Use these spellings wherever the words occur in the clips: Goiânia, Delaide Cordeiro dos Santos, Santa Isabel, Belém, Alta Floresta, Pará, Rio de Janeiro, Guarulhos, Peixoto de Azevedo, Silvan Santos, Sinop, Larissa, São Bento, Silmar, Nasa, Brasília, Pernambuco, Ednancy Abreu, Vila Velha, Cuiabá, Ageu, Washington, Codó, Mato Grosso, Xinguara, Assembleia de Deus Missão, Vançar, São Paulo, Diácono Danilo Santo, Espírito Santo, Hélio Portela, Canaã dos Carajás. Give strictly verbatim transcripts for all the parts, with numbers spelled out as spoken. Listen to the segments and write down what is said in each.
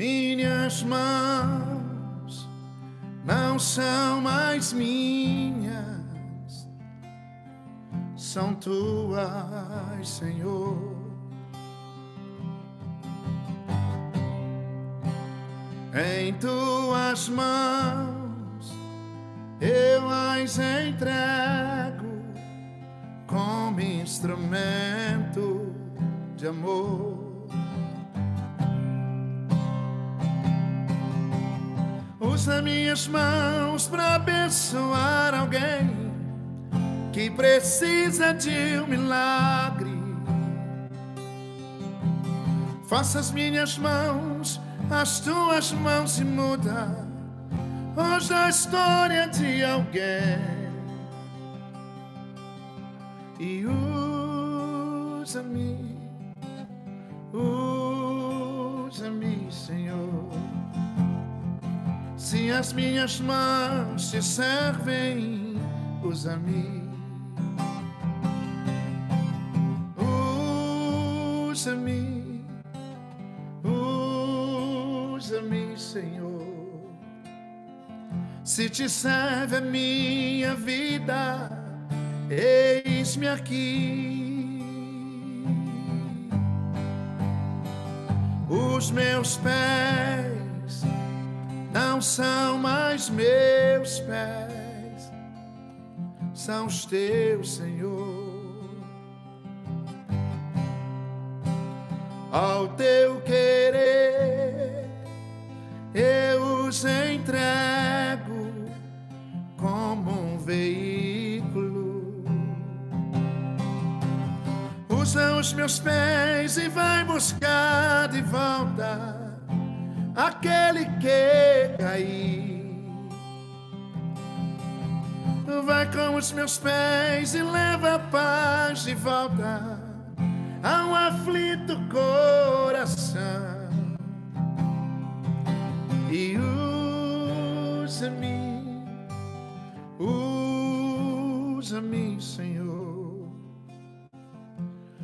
Minhas mãos não são mais minhas, são tuas, Senhor. Em tuas mãos eu as entrego como instrumento de amor. Usa minhas mãos para abençoar alguém que precisa de um milagre. Faça as minhas mãos as tuas mãos e muda hoje a história de alguém. E usa-me, usa-me, Senhor. Se as minhas mãos te servem, usa-me, usa-me, usa-me, Senhor. Se te serve a minha vida, eis-me aqui. Os meus pés não são mais meus pés, são os teus, Senhor. Ao teu querer eu os entrego como um veículo. Usa os meus pés e vai buscar de volta aquele que caiu. Vai com os meus pés e leva a paz de volta a um aflito coração. E usa-me, usa-me, Senhor.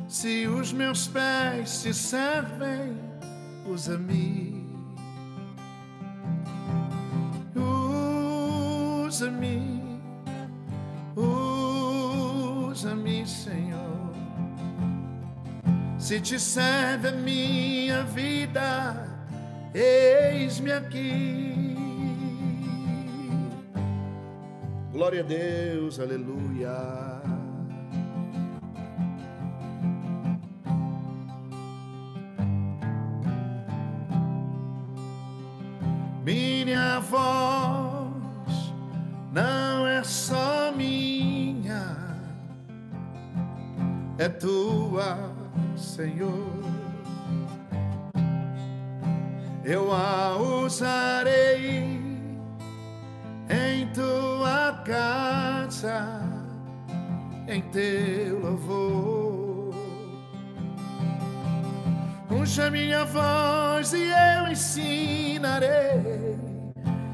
Se os meus pés te servem, usa-me, usa-me, usa-me, Senhor. Se te serve a minha vida, eis-me aqui. Glória a Deus, aleluia. Minha voz não é só minha, é tua, Senhor. Eu a usarei em tua casa, em teu louvor. Unja minha voz e eu ensinarei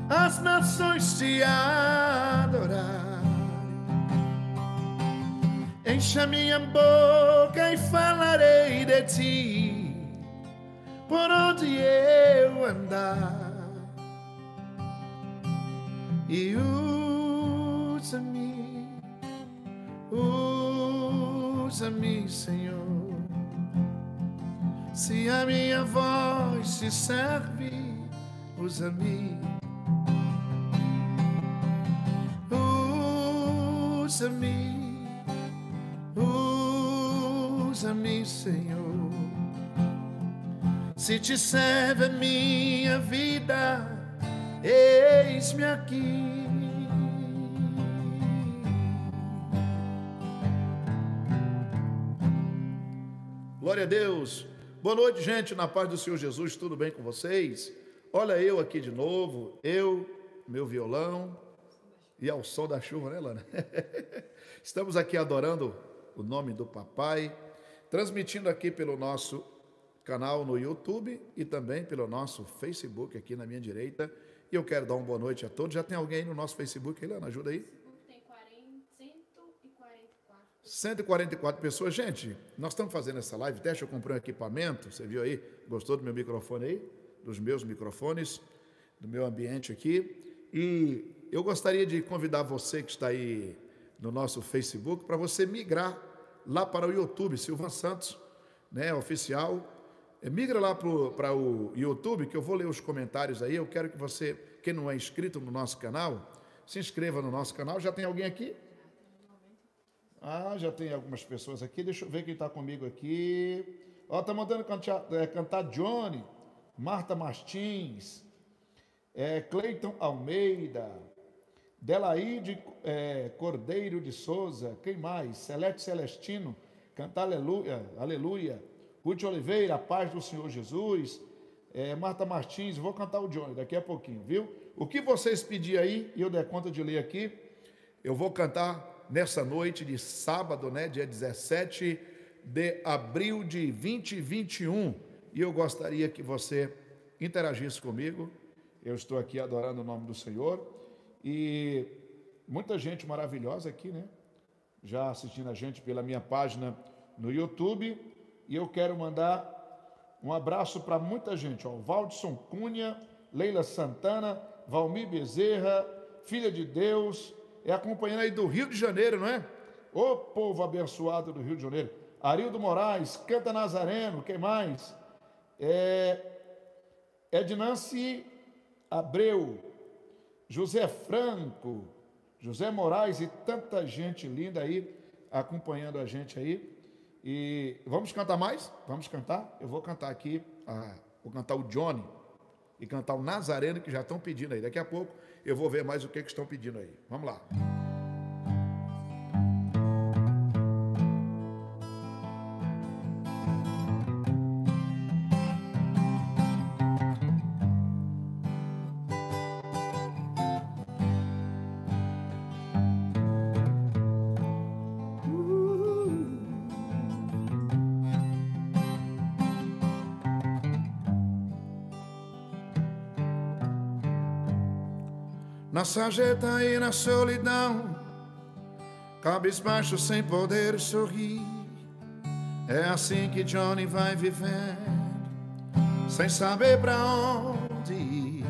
as nações te adorar. Encha minha boca e falarei de ti por onde eu andar. E usa-me, usa-me, Senhor. Se a minha voz te serve, usa-me, usa-me, usa-me, Senhor. Se te serve a minha vida, eis-me aqui. Glória a Deus. Boa noite, gente, na paz do Senhor Jesus, tudo bem com vocês? Olha eu aqui de novo, eu, meu violão e ao som da chuva, né, Lana? Estamos aqui adorando o nome do papai, transmitindo aqui pelo nosso canal no YouTube e também pelo nosso Facebook aqui na minha direita. E eu quero dar uma boa noite a todos. Já tem alguém aí no nosso Facebook, aí, Lana? Ajuda aí. Tem cento e quarenta e quatro. cento e quarenta e quatro pessoas. Gente, nós estamos fazendo essa live teste. Eu comprei um equipamento. Você viu aí? Gostou do meu microfone aí? dos meus microfones, do meu ambiente aqui. E eu gostaria de convidar você que está aí no nosso Facebook para você migrar lá para o YouTube, Silvan Santos, né, oficial. Migra lá para o YouTube, que eu vou ler os comentários aí. Eu quero que você, quem não é inscrito no nosso canal, se inscreva no nosso canal. Já tem alguém aqui? Ah, já tem algumas pessoas aqui. Deixa eu ver quem está comigo aqui. Ó, tá mandando cantar, é, cantar Johnny, Marta Martins, é, Cleiton Almeida, Delaide é, Cordeiro de Souza, quem mais? Celeste Celestino, cantar Aleluia, Aleluia. Ruth Oliveira, a paz do Senhor Jesus. É, Marta Martins, vou cantar o Johnny daqui a pouquinho, viu? O que vocês pedirem aí, e eu der conta de ler aqui, eu vou cantar nessa noite de sábado, né? Dia dezessete de abril de dois mil e vinte e um. E eu gostaria que você interagisse comigo. Eu estou aqui adorando o nome do Senhor. E muita gente maravilhosa aqui, né? Já assistindo a gente pela minha página no YouTube. E eu quero mandar um abraço para muita gente. Ó, Valdson Cunha, Leila Santana, Valmir Bezerra, Filha de Deus. É acompanhando aí do Rio de Janeiro, não é? Ô povo abençoado do Rio de Janeiro. Arildo Moraes, canta Nazareno, quem mais? É, Ednancy Abreu, José Franco, José Moraes e tanta gente linda aí acompanhando a gente aí. E vamos cantar mais? Vamos cantar? Eu vou cantar aqui, ah, vou cantar o Johnny e cantar o Nazareno, que já estão pedindo aí. Daqui a pouco eu vou ver mais o que, que estão pedindo aí. Vamos lá. Na sarjeta e na solidão, cabisbaixo sem poder sorrir. É assim que Johnny vai vivendo, sem saber pra onde ir.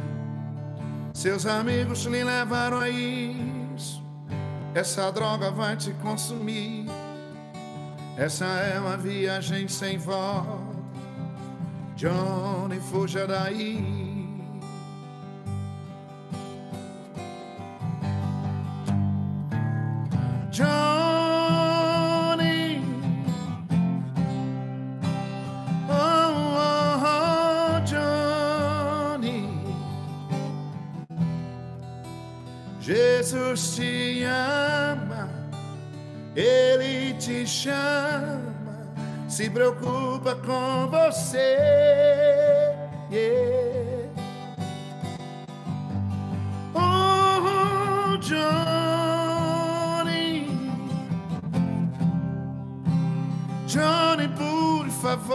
Seus amigos lhe levaram a isso. Essa droga vai te consumir. Essa é uma viagem sem volta. Johnny, fuja daí. Johnny, oh, oh, oh, Johnny, Jesus te ama, Ele te chama, se preocupa com você, yeah. Oh, Johnny, Johnny, por favor.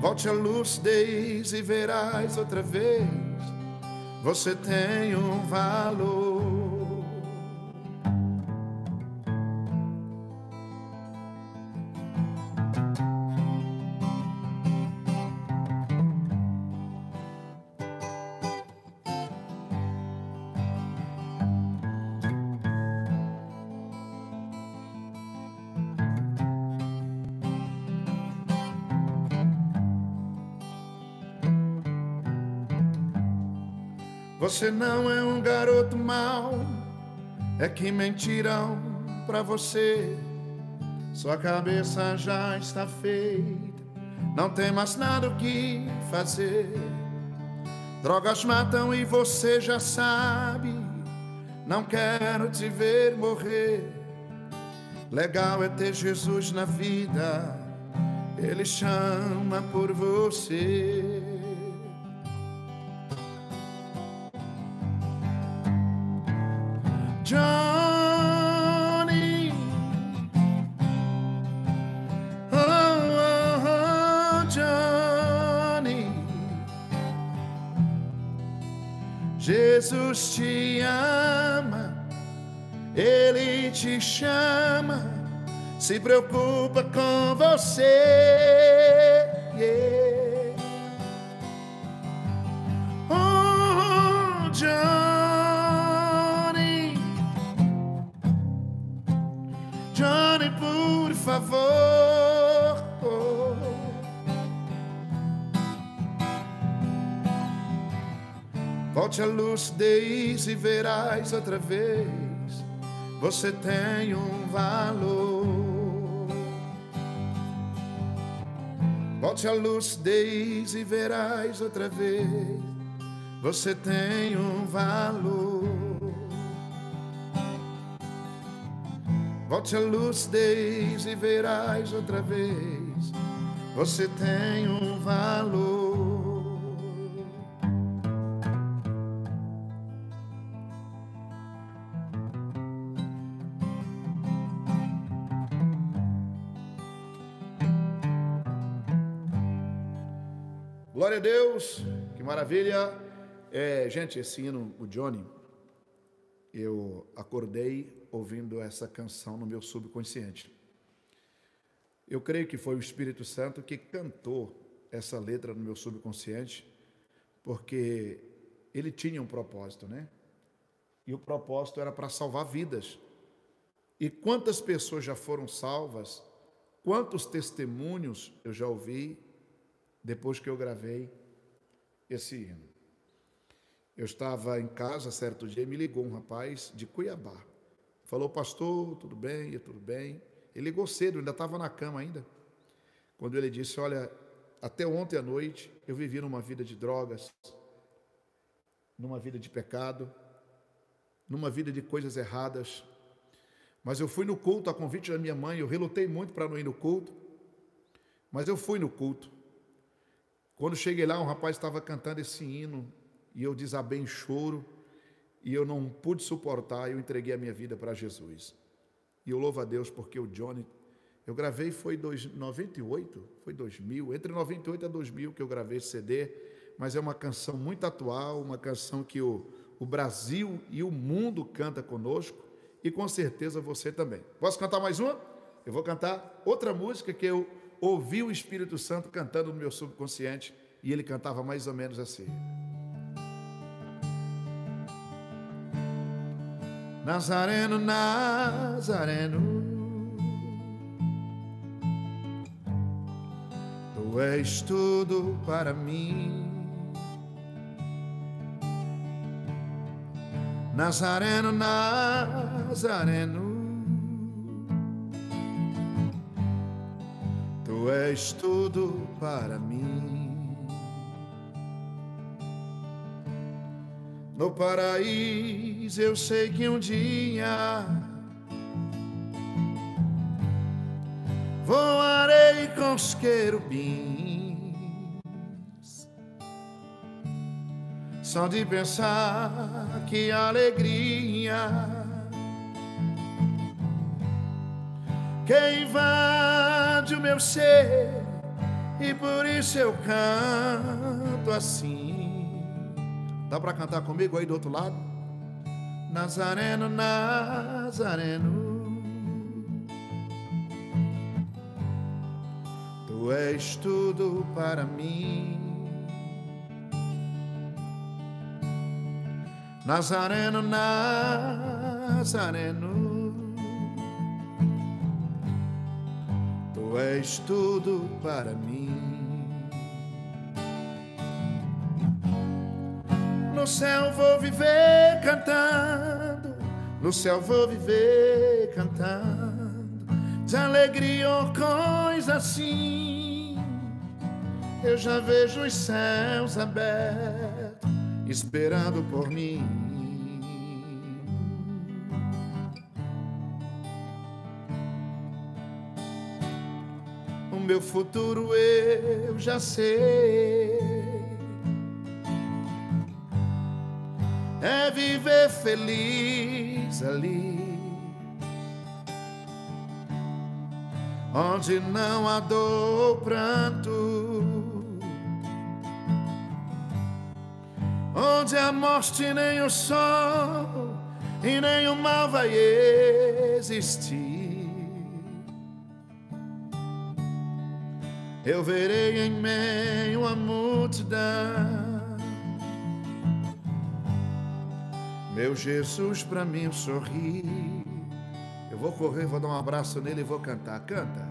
Volte à lucidez e verás outra vez, você tem um valor. Você não é um garoto mau, é que mentirão pra você. Sua cabeça já está feita, não tem mais nada o que fazer. Drogas matam e você já sabe, não quero te ver morrer. Legal é ter Jesus na vida, Ele chama por você. Johnny, oh, oh, oh, Johnny, Jesus te ama, Ele te chama, se preocupa com você, yeah. Oh, Johnny, Johnny, por favor, oh. Volte à lucidez e verás outra vez, você tem um valor. Volte à lucidez e verás outra vez, você tem um valor. Volte à lucidez e verás outra vez, você tem um valor. Glória a Deus, que maravilha. É, gente, esse hino, o Johnny, eu acordei ouvindo essa canção no meu subconsciente. Eu creio que foi o Espírito Santo que cantou essa letra no meu subconsciente, porque ele tinha um propósito, né? E o propósito era para salvar vidas. E quantas pessoas já foram salvas, quantos testemunhos eu já ouvi, depois que eu gravei esse hino. Eu estava em casa, certo dia, e me ligou um rapaz de Cuiabá. Falou, pastor, tudo bem? Eu, tudo bem. Ele ligou cedo, ainda estava na cama ainda. Quando ele disse, olha, até ontem à noite eu vivi numa vida de drogas, numa vida de pecado, numa vida de coisas erradas. Mas eu fui no culto, a convite da minha mãe, eu relutei muito para não ir no culto, mas eu fui no culto. Quando cheguei lá, um rapaz estava cantando esse hino e eu desabei em choro e eu não pude suportar, eu entreguei a minha vida para Jesus. E eu louvo a Deus porque o Johnny, eu gravei foi em noventa e oito, foi dois mil, entre noventa e oito a dois mil que eu gravei esse C D, mas é uma canção muito atual, uma canção que o, o Brasil e o mundo canta conosco e com certeza você também. Posso cantar mais uma? Eu vou cantar outra música que eu ouvi o Espírito Santo cantando no meu subconsciente e ele cantava mais ou menos assim. Nazareno, Nazareno, tu és tudo para mim. Nazareno, Nazareno, tu és tudo para mim. No paraíso eu sei que um dia voarei com os querubins. Só de pensar que alegria que invade o meu ser, e por isso eu canto assim. Dá para cantar comigo aí do outro lado? Nazareno, Nazareno, tu és tudo para mim. Nazareno, Nazareno, tu és tudo para mim. No céu vou viver cantando, no céu vou viver cantando, de alegria ou coisa assim. Eu já vejo os céus abertos, esperando por mim. Meu futuro eu já sei, é viver feliz ali, onde não há dor ou pranto, onde a morte nem o sol e nem o mal vai existir. eu verei em meio à multidão meu Jesus pra mim sorrir. Eu vou correr, vou dar um abraço nele e vou cantar. Canta.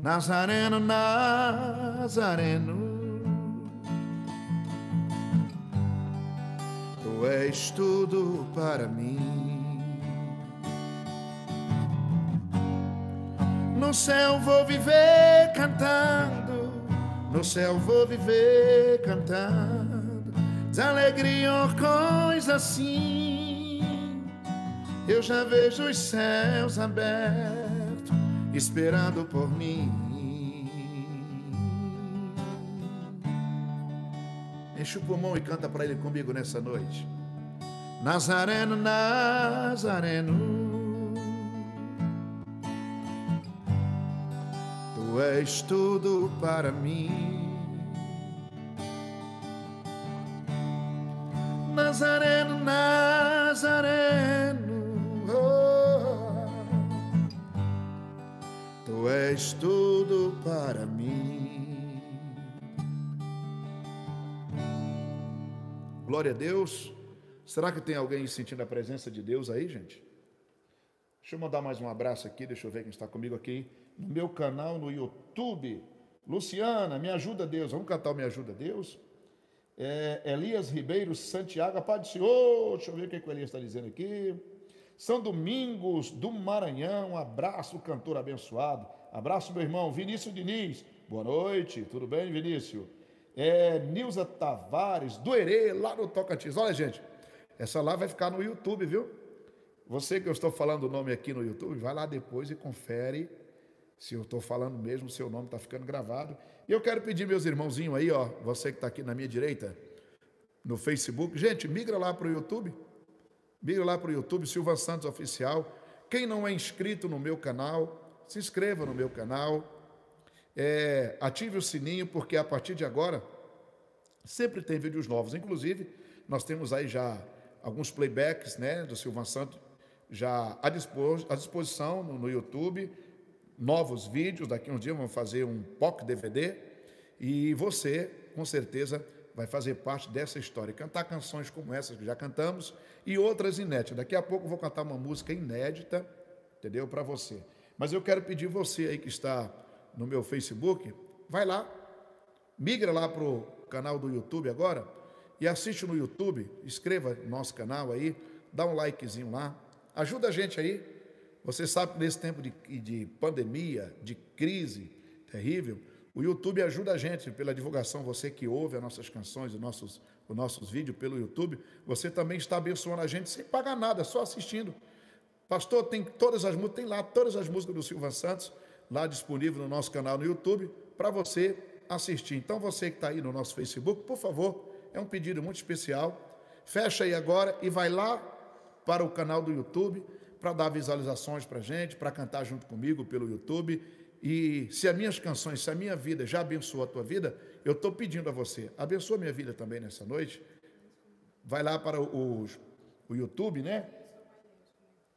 Nazareno, Nazareno, tu és tudo para mim. No céu vou viver cantando, no céu vou viver cantando desalegria ou coisa assim. Eu já vejo os céus abertos esperando por mim. Enche o pulmão e canta para ele comigo nessa noite. Nazareno, Nazareno, tu és tudo para mim. Nazareno, Nazareno, oh, tu és tudo para mim. Glória a Deus. Será que tem alguém sentindo a presença de Deus aí, gente? Deixa eu mandar mais um abraço aqui, deixa eu ver quem está comigo aqui no meu canal no YouTube. Luciana, me ajuda Deus, vamos cantar o Me Ajuda Deus. É, Elias Ribeiro Santiago, Padre Senhor, deixa eu ver o que o Elias está dizendo aqui. São Domingos do Maranhão, um abraço, cantor abençoado. Abraço, meu irmão, Vinícius Diniz. Boa noite, tudo bem, Vinícius? É, Nilza Tavares, do Herê, lá no Tocantins. Olha, gente, essa lá vai ficar no YouTube, viu? Você que eu estou falando o nome aqui no YouTube, vai lá depois e confere se eu estou falando mesmo, se o seu nome está ficando gravado. E eu quero pedir, meus irmãozinhos aí, ó, você que está aqui na minha direita, no Facebook, gente, migra lá para o YouTube, migra lá para o YouTube, Silvan Santos Oficial. Quem não é inscrito no meu canal, se inscreva no meu canal. É, ative o sininho, porque a partir de agora sempre tem vídeos novos. Inclusive, nós temos aí já alguns playbacks, né, do Silvan Santos já à, dispos à disposição no, no YouTube. Novos vídeos, daqui a um dia vamos fazer um P O C D V D. E você, com certeza, vai fazer parte dessa história. Cantar canções como essas que já cantamos e outras inéditas. Daqui a pouco eu vou cantar uma música inédita, entendeu? Para você. Mas eu quero pedir você aí que está no meu Facebook, vai lá, migra lá para o canal do YouTube agora e assiste no YouTube, inscreva no nosso canal aí, dá um likezinho lá, ajuda a gente aí. Você sabe que nesse tempo de, de pandemia, de crise terrível, o YouTube ajuda a gente pela divulgação. Você que ouve as nossas canções, os nossos, os nossos vídeos pelo YouTube, você também está abençoando a gente sem pagar nada, só assistindo. Pastor, tem todas as músicas, tem lá todas as músicas do Silvan Santos, lá disponível no nosso canal no YouTube, para você assistir. Então, você que está aí no nosso Facebook, por favor, é um pedido muito especial, fecha aí agora e vai lá para o canal do YouTube, para dar visualizações para a gente, para cantar junto comigo pelo YouTube. E se as minhas canções, se a minha vida já abençoou a tua vida, eu estou pedindo a você, abençoa minha vida também nessa noite. Vai lá para o, o, o YouTube, né?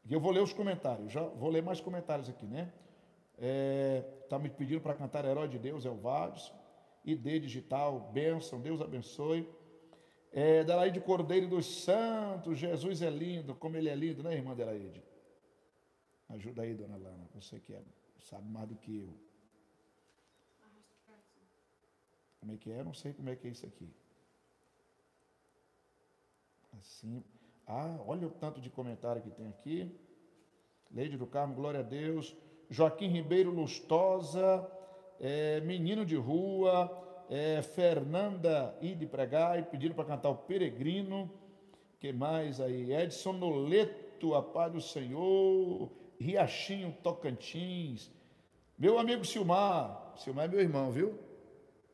E eu vou ler os comentários, já vou ler mais comentários aqui, né? Está é, me pedindo para cantar Herói de Deus, Elvades, I D Digital, bênção, Deus abençoe. É, Delaide Cordeiro dos Santos, Jesus é lindo, como ele é lindo, né, irmã Delaide? Ajuda aí, dona Lana, você que é, sabe mais do que eu. Como é que é? Eu não sei como é que é isso aqui. Assim, ah, olha o tanto de comentário que tem aqui. Leide do Carmo, glória a Deus. Joaquim Ribeiro Lustosa, é, Menino de Rua, é, Fernanda Ide Pregai, pediram para cantar o Peregrino. Que mais aí? Edson Noleto, a paz do Senhor, Riachinho, Tocantins. Meu amigo Silmar, Silmar é meu irmão, viu?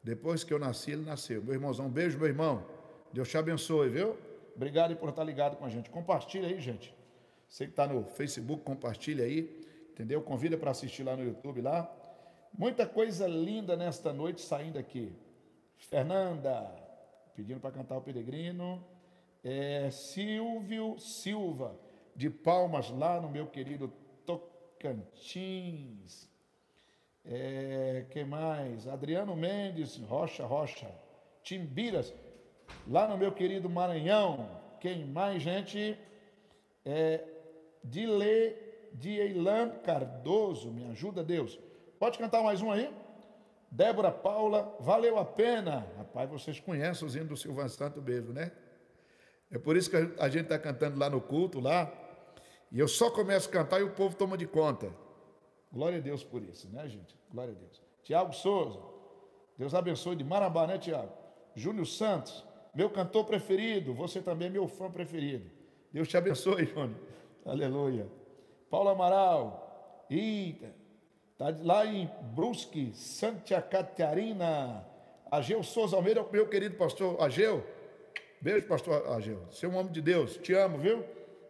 Depois que eu nasci, ele nasceu. Meu irmãozão, um beijo, meu irmão. Deus te abençoe, viu? Obrigado por estar ligado com a gente. Compartilha aí, gente. Você que está no Facebook, compartilha aí. Entendeu? Convida para assistir lá no YouTube, lá. Muita coisa linda nesta noite saindo aqui. Fernanda, pedindo para cantar o Peregrino. É, Silvio Silva, de Palmas, lá no meu querido Tocantins. É, quem mais? Adriano Mendes, Rocha, Rocha, Timbiras, lá no meu querido Maranhão. Quem mais, gente? É, Dile, Dieilan Cardoso, me ajuda, Deus. Pode cantar mais um aí? Débora Paula, valeu a pena. Rapaz, vocês conhecem os hinos do Silvan Santo mesmo, né? É por isso que a gente está cantando lá no culto, lá. E eu só começo a cantar e o povo toma de conta. Glória a Deus por isso, né, gente? Glória a Deus. Tiago Souza, Deus abençoe, de Marabá, né, Tiago? Júnior Santos, meu cantor preferido, você também é meu fã preferido. Deus te abençoe, Júnior. Aleluia. Paulo Amaral, eita, tá lá em Brusque, Santa Catarina. Ageu Souza Almeida, meu querido pastor Ageu. Beijo, pastor Ageu. Você é um homem de Deus, te amo, viu?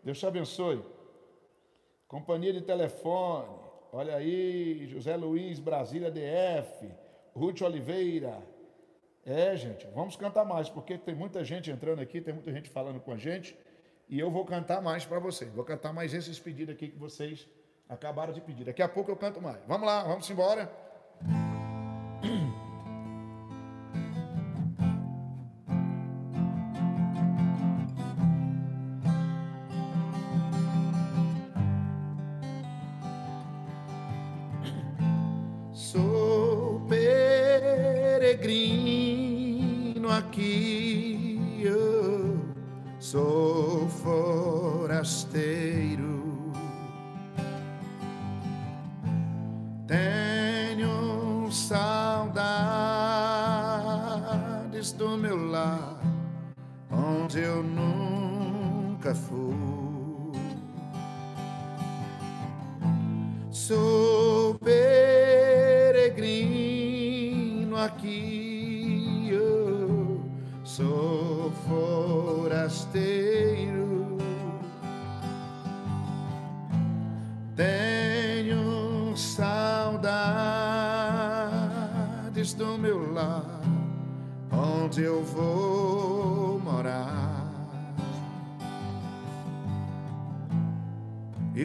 Deus te abençoe. Companhia de telefone, olha aí, José Luiz, Brasília D F, Ruth Oliveira. É, gente, vamos cantar mais, porque tem muita gente entrando aqui, tem muita gente falando com a gente, e eu vou cantar mais para vocês, vou cantar mais esses pedidos aqui que vocês acabaram de pedir. Daqui a pouco eu canto mais. Vamos lá, vamos embora.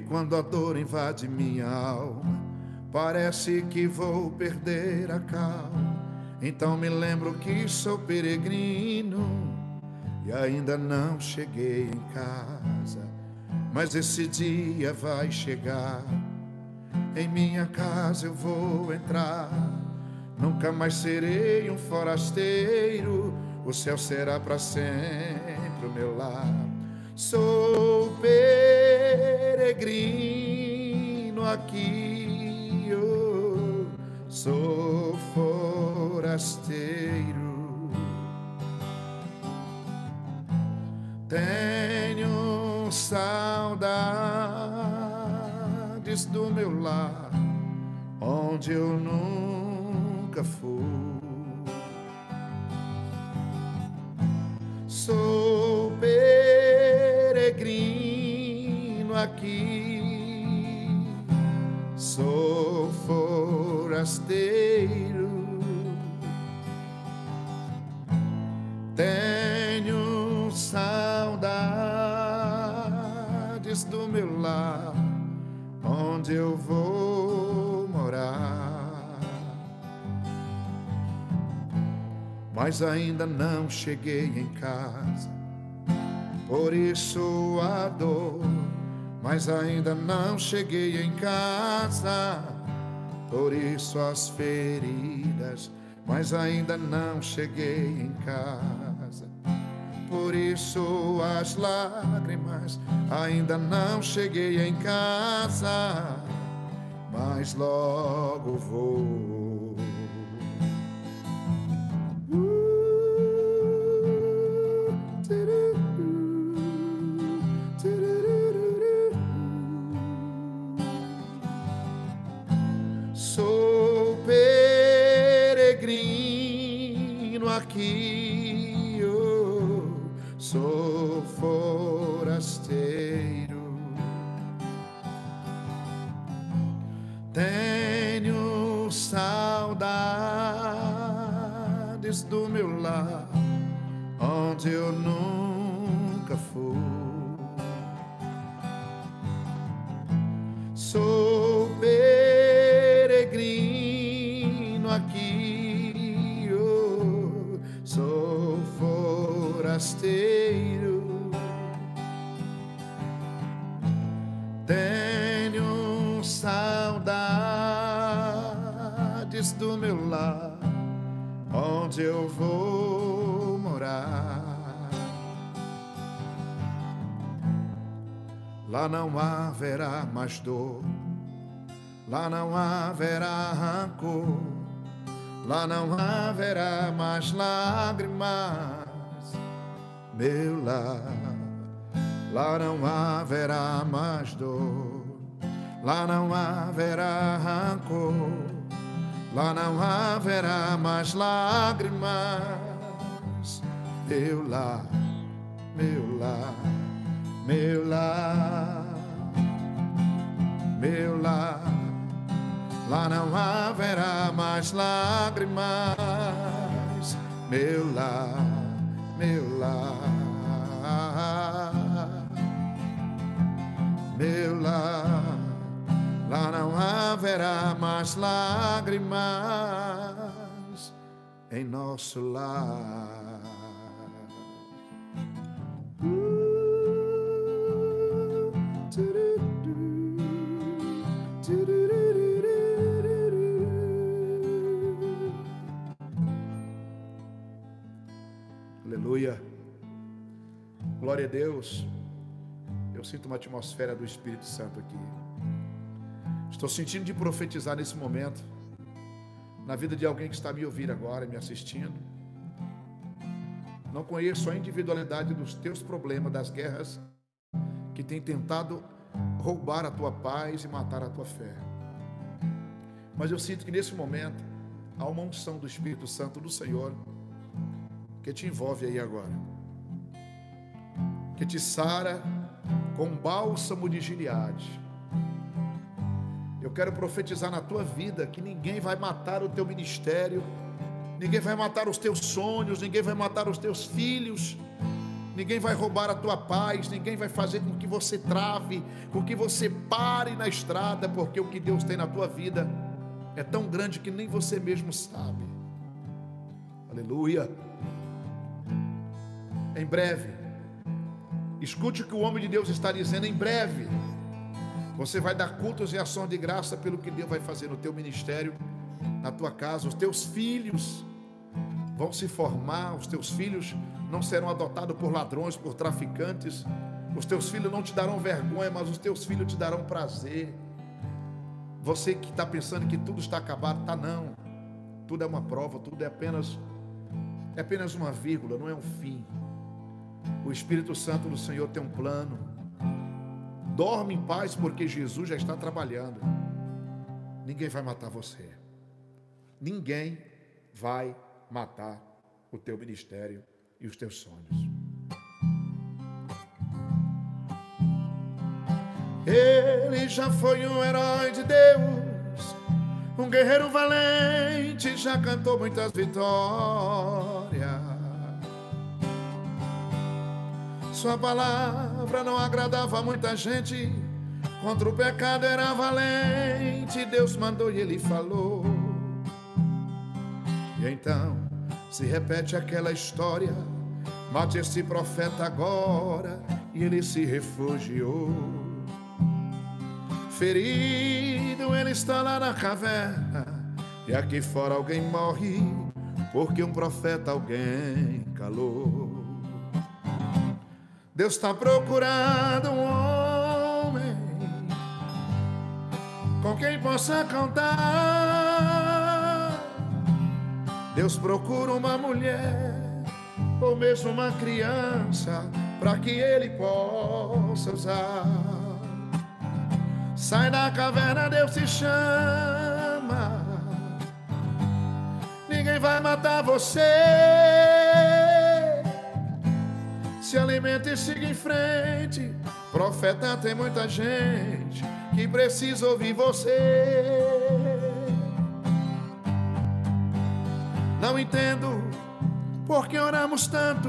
Quando a dor invade minha alma, parece que vou perder a calma. Então me lembro que sou peregrino e ainda não cheguei em casa. Mas esse dia vai chegar, em minha casa eu vou entrar. Nunca mais serei um forasteiro, o céu será para sempre o meu lar. Sou peregrino aqui, oh, sou forasteiro. Tenho saudades do meu lar, onde eu nunca fui. Sou peregrino aqui, sou forasteiro, tenho saudades do meu lar, onde eu vou morar. Mas ainda não cheguei em casa, por isso a dor. Mas ainda não cheguei em casa, por isso as feridas. Mas ainda não cheguei em casa, por isso as lágrimas. Ainda não cheguei em casa, mas logo vou. Aqui, oh, sou forasteiro, tenho saudades do meu lar, onde eu nunca fui. Sou peregrino forasteiro, tenho saudades do meu lar, onde eu vou morar. Lá não haverá mais dor, lá não haverá rancor, lá não haverá mais lágrimas, meu lar. Lá não haverá mais dor, lá não haverá rancor, lá não haverá mais lágrimas, meu lar, meu lar, meu lar, meu lar. Lá não haverá mais lágrimas, meu lar, meu lar, meu lar. Lá não haverá mais lágrimas em nosso lar. Aleluia, glória a Deus. Eu sinto uma atmosfera do Espírito Santo aqui. Estou sentindo de profetizar nesse momento na vida de alguém que está me ouvindo agora, me assistindo. Não conheço a individualidade dos teus problemas, das guerras que tem tentado roubar a tua paz e matar a tua fé, mas eu sinto que nesse momento há uma unção do Espírito Santo do Senhor que te envolve aí agora, que te sara com bálsamo de Gileade. Eu quero profetizar na tua vida que ninguém vai matar o teu ministério, ninguém vai matar os teus sonhos, ninguém vai matar os teus filhos, ninguém vai roubar a tua paz, ninguém vai fazer com que você trave, com que você pare na estrada, porque o que Deus tem na tua vida é tão grande que nem você mesmo sabe. Aleluia. Em breve, escute o que o homem de Deus está dizendo, em breve você vai dar cultos e ações de graça pelo que Deus vai fazer no teu ministério, na tua casa. Os teus filhos vão se formar, os teus filhos não serão adotados por ladrões, por traficantes. Os teus filhos não te darão vergonha, mas os teus filhos te darão prazer. Você que está pensando que tudo está acabado, tá não. Tudo é uma prova, tudo é apenas, é apenas uma vírgula, não é um fim. O Espírito Santo do Senhor tem um plano. Dorme em paz, porque Jesus já está trabalhando. Ninguém vai matar você, ninguém vai matar o teu ministério e os teus sonhos. Ele já foi um herói de Deus, um guerreiro valente, já cantou muitas vitórias. Sua palavra não agradava muita gente, contra o pecado era valente, Deus mandou e ele falou. E então se repete aquela história, mate esse profeta agora, e ele se refugiou. Ferido ele está lá na caverna, e aqui fora alguém morre, porque um profeta alguém calou. Deus está procurando um homem com quem possa contar. Deus procura uma mulher ou mesmo uma criança para que ele possa usar. Sai da caverna, Deus te chama. Ninguém vai matar você. Se alimenta e siga em frente, profeta tem muita gente que precisa ouvir você. Não entendo porque oramos tanto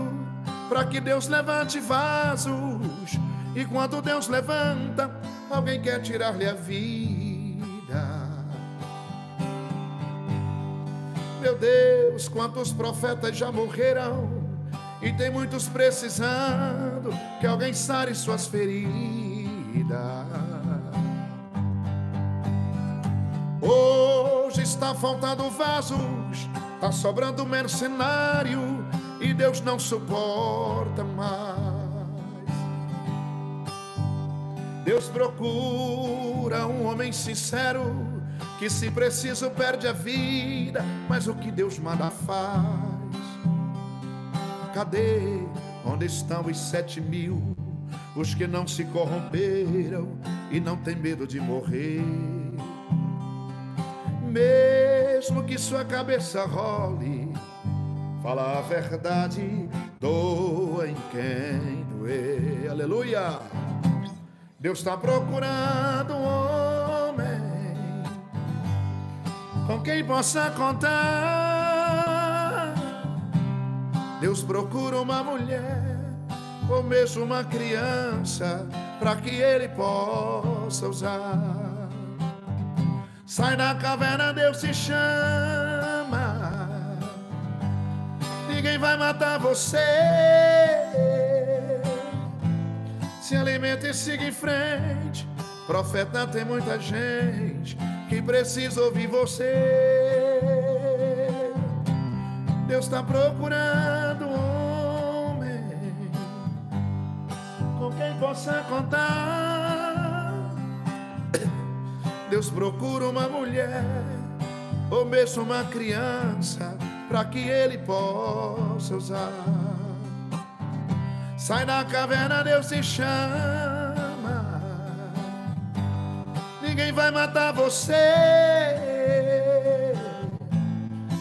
para que Deus levante vasos, e quando Deus levanta, alguém quer tirar-lhe a vida. Meu Deus, quantos profetas já morreram E tem muitos precisando que alguém sare suas feridas. Hoje está faltando vasos, está sobrando mercenário, e Deus não suporta mais. Deus procura um homem sincero, que se preciso perde a vida, mas o que Deus manda faz. Cadê? Onde estão os sete mil? Os que não se corromperam e não tem medo de morrer. Mesmo que sua cabeça role, fala a verdade, doa em quem doer. Aleluia! Deus está procurando um homem com quem possa contar. Deus procura uma mulher ou mesmo uma criança para que ele possa usar. Sai da caverna, Deus te chama. Ninguém vai matar você. Se alimenta e siga em frente. Profeta, tem muita gente que precisa ouvir você. Deus está procurando um homem com quem possa contar. Deus procura uma mulher ou mesmo uma criança para que ele possa usar. Sai da caverna, Deus te chama. Ninguém vai matar você.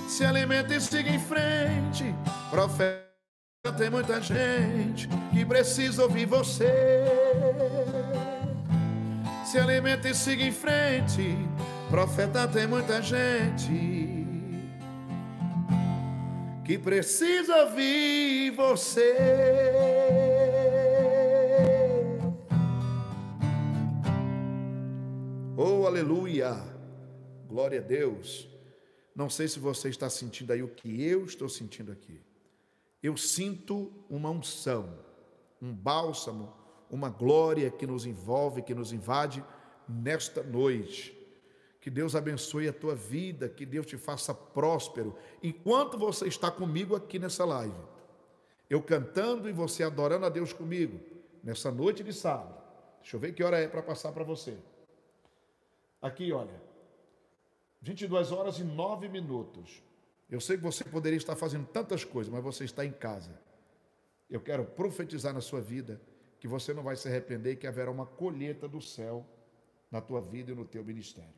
Se alimenta e siga em frente. Profeta, tem muita gente que precisa ouvir você. Se alimenta e siga em frente. Profeta, tem muita gente que precisa ouvir você. Oh, aleluia! Glória a Deus! Não sei se você está sentindo aí o que eu estou sentindo aqui. Eu sinto uma unção, um bálsamo, uma glória que nos envolve, que nos invade nesta noite. Que Deus abençoe a tua vida, que Deus te faça próspero. Enquanto você está comigo aqui nessa live, eu cantando e você adorando a Deus comigo, nessa noite de sábado. Deixa eu ver que hora é para passar para você. Aqui, olha. vinte e duas horas e nove minutos. Eu sei que você poderia estar fazendo tantas coisas, mas você está em casa. Eu quero profetizar na sua vida que você não vai se arrepender e que haverá uma colheita do céu na tua vida e no teu ministério.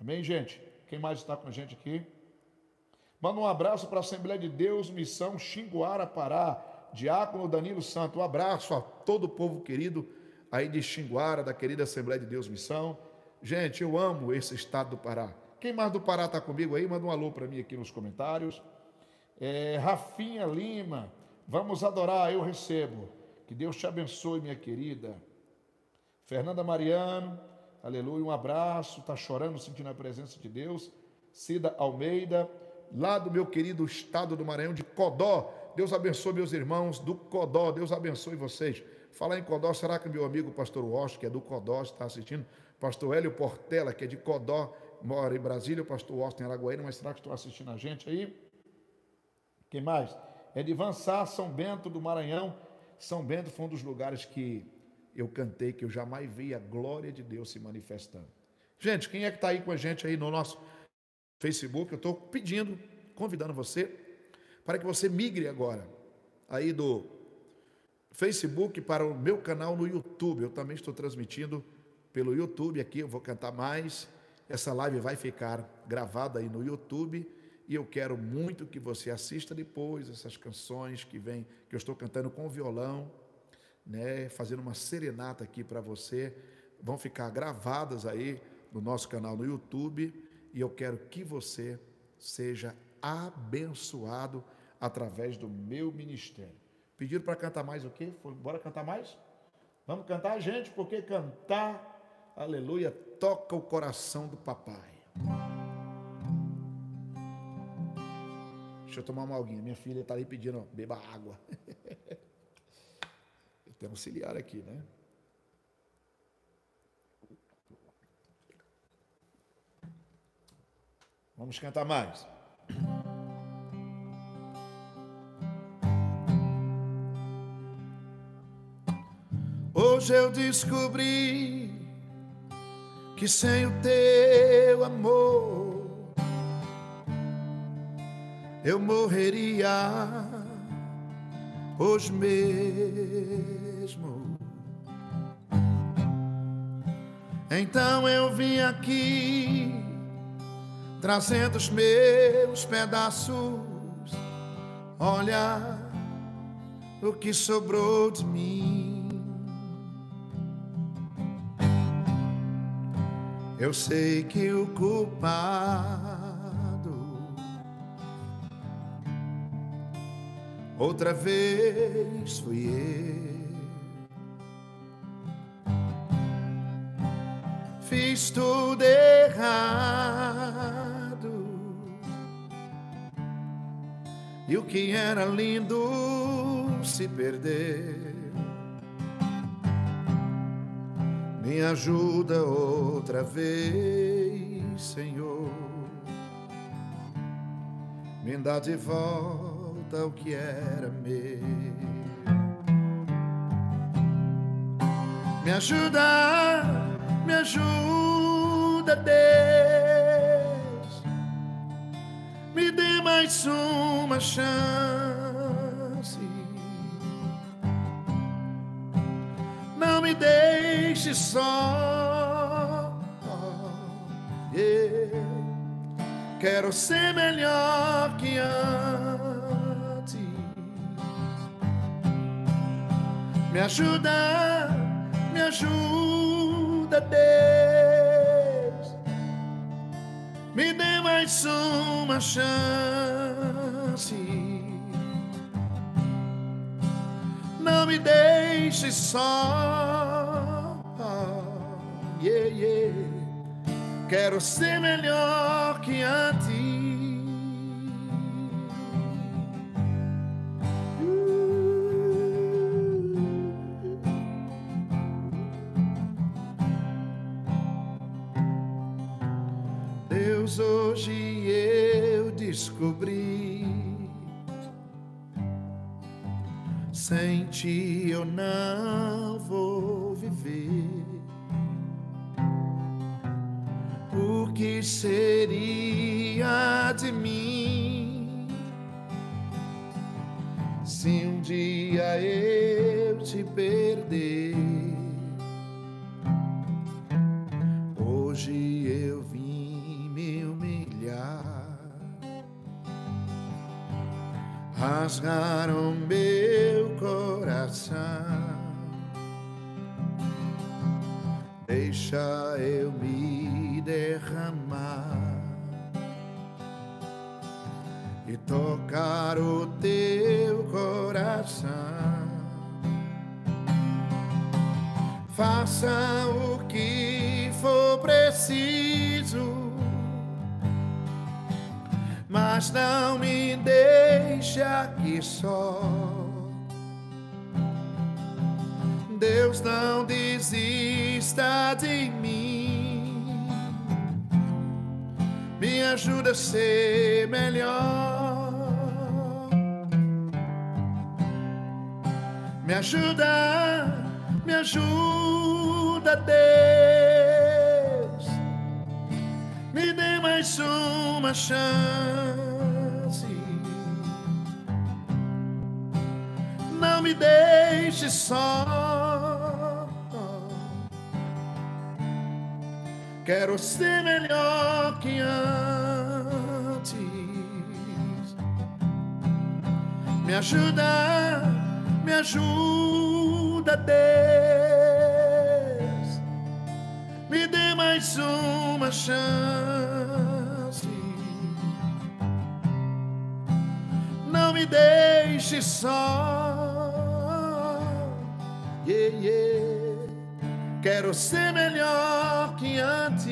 Amém, gente? Quem mais está com a gente aqui? Manda um abraço para a Assembleia de Deus Missão Xinguara, Pará, Diácono Danilo Santo. Um abraço a todo o povo querido aí de Xinguara, da querida Assembleia de Deus Missão. Gente, eu amo esse estado do Pará. Quem mais do Pará está comigo aí? Manda um alô para mim aqui nos comentários. É, Rafinha Lima, vamos adorar, eu recebo. Que Deus te abençoe, minha querida. Fernanda Mariano, aleluia, um abraço. Está chorando, sentindo a presença de Deus. Cida Almeida, lá do meu querido estado do Maranhão, de Codó. Deus abençoe meus irmãos do Codó. Deus abençoe vocês. Falar em Codó, será que meu amigo pastor Washington, que é do Codó, está assistindo? Pastor Hélio Portela, que é de Codó, mora em Brasília, o pastor Austin, Araguaína, mas será que estão assistindo a gente aí? Quem mais? É de Vançar, São Bento, do Maranhão. São Bento foi um dos lugares que eu cantei, que eu jamais vi a glória de Deus se manifestando. Gente, quem é que está aí com a gente aí no nosso Facebook? Eu estou pedindo, convidando você, para que você migre agora, aí do Facebook para o meu canal no YouTube. Eu também estou transmitindo pelo YouTube aqui, eu vou cantar mais. Essa live vai ficar gravada aí no YouTube e eu quero muito que você assista depois essas canções que vem, que eu estou cantando com o violão, né, fazendo uma serenata aqui para você. Vão ficar gravadas aí no nosso canal no YouTube e eu quero que você seja abençoado através do meu ministério. Pediram para cantar mais o quê? Bora cantar mais? Vamos cantar, gente, porque cantar, aleluia, toca o coração do papai. Deixa eu tomar uma alguinha. Minha filha está ali pedindo, ó, beba água. Eu tenho um auxiliar aqui, né? Vamos cantar mais. Hoje eu descobri que sem o teu amor eu morreria hoje mesmo. Então eu vim aqui trazendo os meus pedaços. Olha o que sobrou de mim. Eu sei que o culpado outra vez fui eu. Fiz tudo errado. E o que era lindo se perder. Me ajuda outra vez, Senhor. Me dá de volta o que era meu. Me ajuda, me ajuda, Deus. Me dê mais uma chance. Não me deixe só. Yeah. Quero ser melhor que antes. Me ajuda, me ajuda, Deus. Me dê mais uma chance. Não me deixe só, oh, yeah, yeah. Quero ser melhor que antes. Uh. Deus, hoje eu descobri. Sem ti eu não vou viver. O que seria de mim se um dia eu te perder? Hoje eu vim me humilhar. Rasgaram meu coração, deixa eu me derramar e tocar o teu coração. Faça o que for preciso, mas não me deixe aqui só. Deus, não desista de mim. Me ajuda a ser melhor. Me ajuda, me ajuda, Deus. Me dê mais uma chance. Não me deixe só. Quero ser melhor que antes. Me ajuda, me ajuda, Deus. Me dê mais uma chance. Não me deixe só. Yeah, yeah. Quero ser melhor que antes.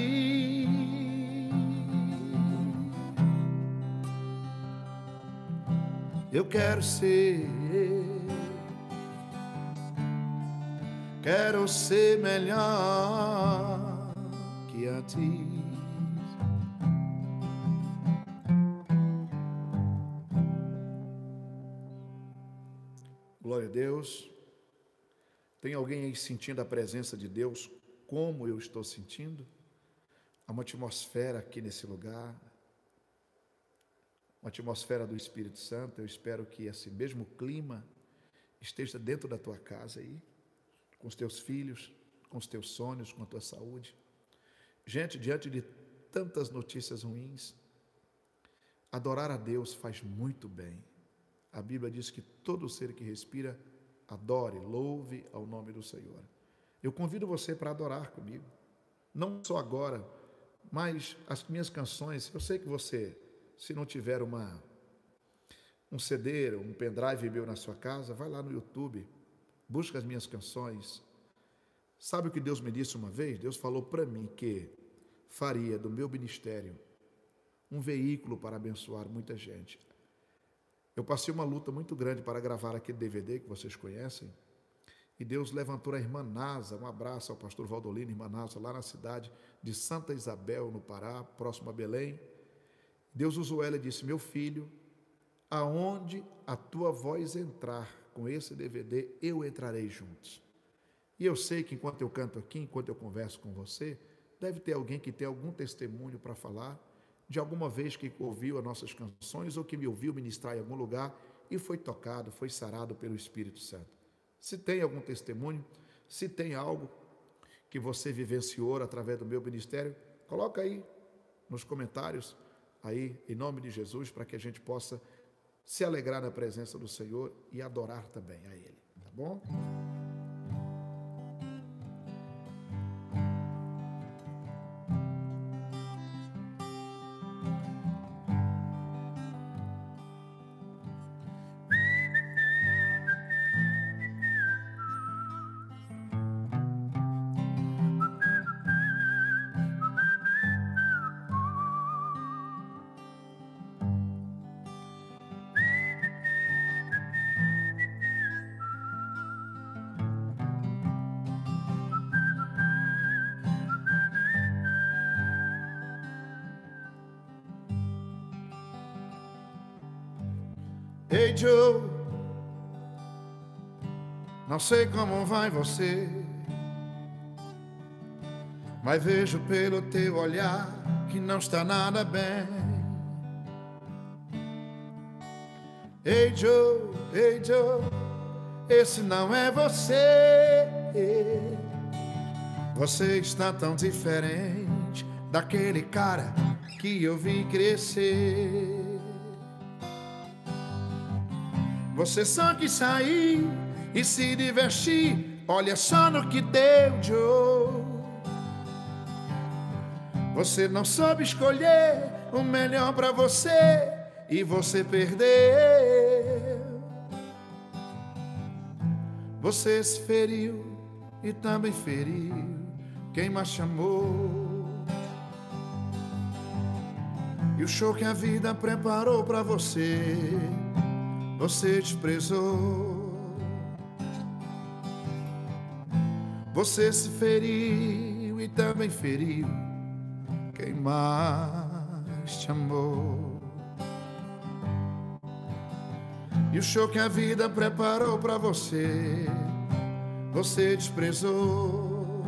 eu quero ser. Quero ser melhor que a ti. Glória a Deus. Tem alguém aí sentindo a presença de Deus como eu estou sentindo? Há uma atmosfera aqui nesse lugar, uma atmosfera do Espírito Santo. Eu espero que esse mesmo clima esteja dentro da tua casa aí, com os teus filhos, com os teus sonhos, com a tua saúde. Gente, diante de tantas notícias ruins, adorar a Deus faz muito bem. A Bíblia diz que todo ser que respira, adore, louve ao nome do Senhor. Eu convido você para adorar comigo, não só agora, mas as minhas canções. Eu sei que você, se não tiver uma, um C D, um pendrive meu na sua casa, vai lá no YouTube, busca as minhas canções. Sabe o que Deus me disse uma vez? Deus falou para mim que faria do meu ministério um veículo para abençoar muita gente. Eu passei uma luta muito grande para gravar aquele D V D que vocês conhecem, e Deus levantou a irmã Nasa. Um abraço ao pastor Valdolino, irmã Nasa, lá na cidade de Santa Isabel, no Pará, próximo a Belém. Deus usou ela e disse: meu filho, aonde a tua voz entrar com esse D V D, eu entrarei juntos. E eu sei que enquanto eu canto aqui, enquanto eu converso com você, deve ter alguém que tem algum testemunho para falar, de alguma vez que ouviu as nossas canções ou que me ouviu ministrar em algum lugar e foi tocado, foi sarado pelo Espírito Santo. Se tem algum testemunho, se tem algo que você vivenciou através do meu ministério, coloca aí nos comentários, aí em nome de Jesus, para que a gente possa se alegrar na presença do Senhor e adorar também a Ele, tá bom? Não sei como vai você, mas vejo pelo teu olhar que não está nada bem. Ei Joe, ei Joe, esse não é você. Você está tão diferente daquele cara que eu vi crescer. Você só quis sair e se divertir, olha só no que deu, Joe. Você não soube escolher o melhor pra você e você perdeu. Você se feriu e também feriu quem mais te amou. E o show que a vida preparou pra você, você desprezou. Você se feriu e também feriu quem mais te amou. E o show que a vida preparou pra você, você desprezou.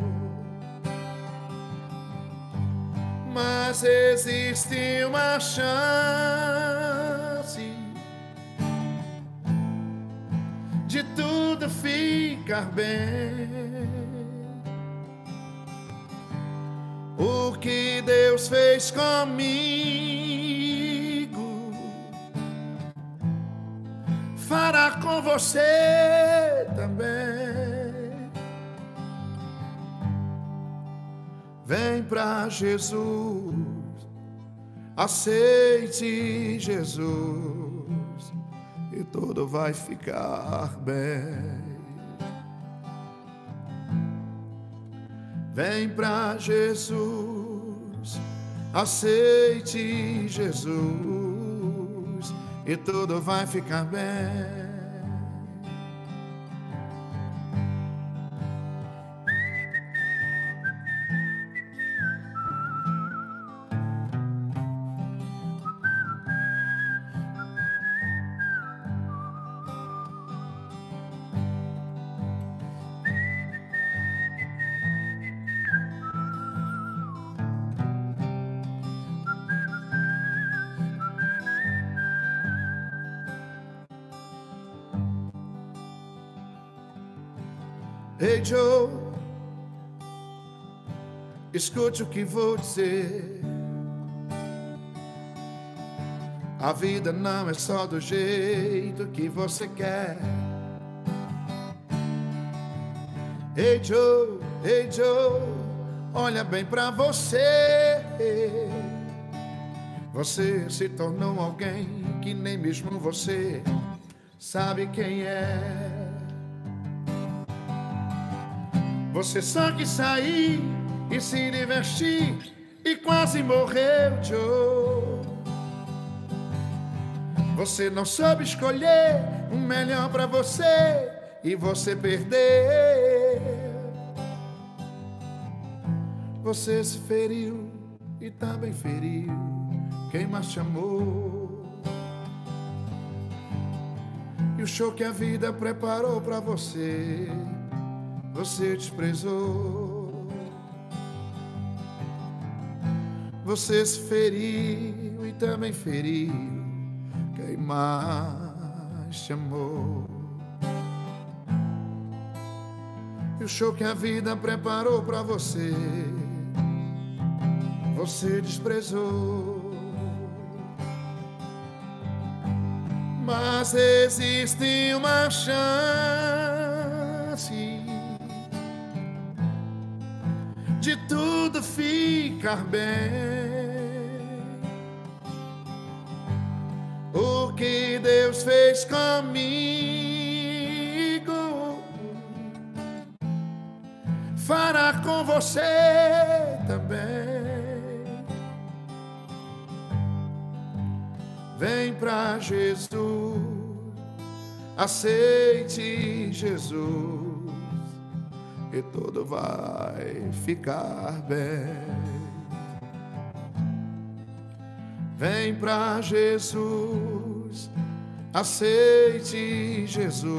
Mas existe uma chance de tudo ficar bem. O que Deus fez comigo, fará com você também. Vem pra Jesus, aceite Jesus, e tudo vai ficar bem. Vem pra Jesus, aceite Jesus, e e tudo vai ficar bem. Hey Joe, escute o que vou dizer. A vida não é só do jeito que você quer. Hey Joe, hey Joe, olha bem pra você. Você se tornou alguém que nem mesmo você sabe quem é. Você só quis sair e se divertir e quase morreu, Joe. Você não soube escolher o melhor pra você e você perdeu. Você se feriu e também feriu quem mais te amou. E o show que a vida preparou pra você, você desprezou. Você se feriu e também feriu quem mais te amou. E o show que a vida preparou pra você, você desprezou. Mas existe uma chance de tudo ficar bem. O que Deus fez comigo fará com você também. Vem pra Jesus, aceite Jesus e tudo vai ficar bem. Vem pra Jesus, aceite Jesus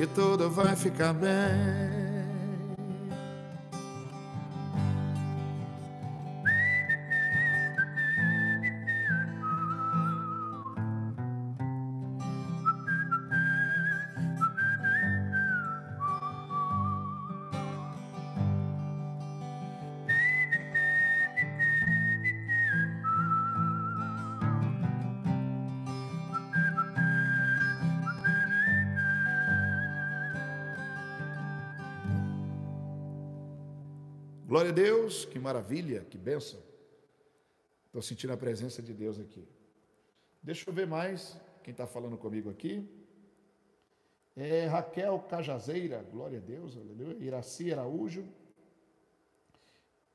e tudo vai ficar bem. Glória a Deus, que maravilha, que bênção. Estou sentindo a presença de Deus aqui. Deixa eu ver mais quem está falando comigo aqui. É Raquel Cajazeira, glória a Deus, aleluia. Iraci Araújo,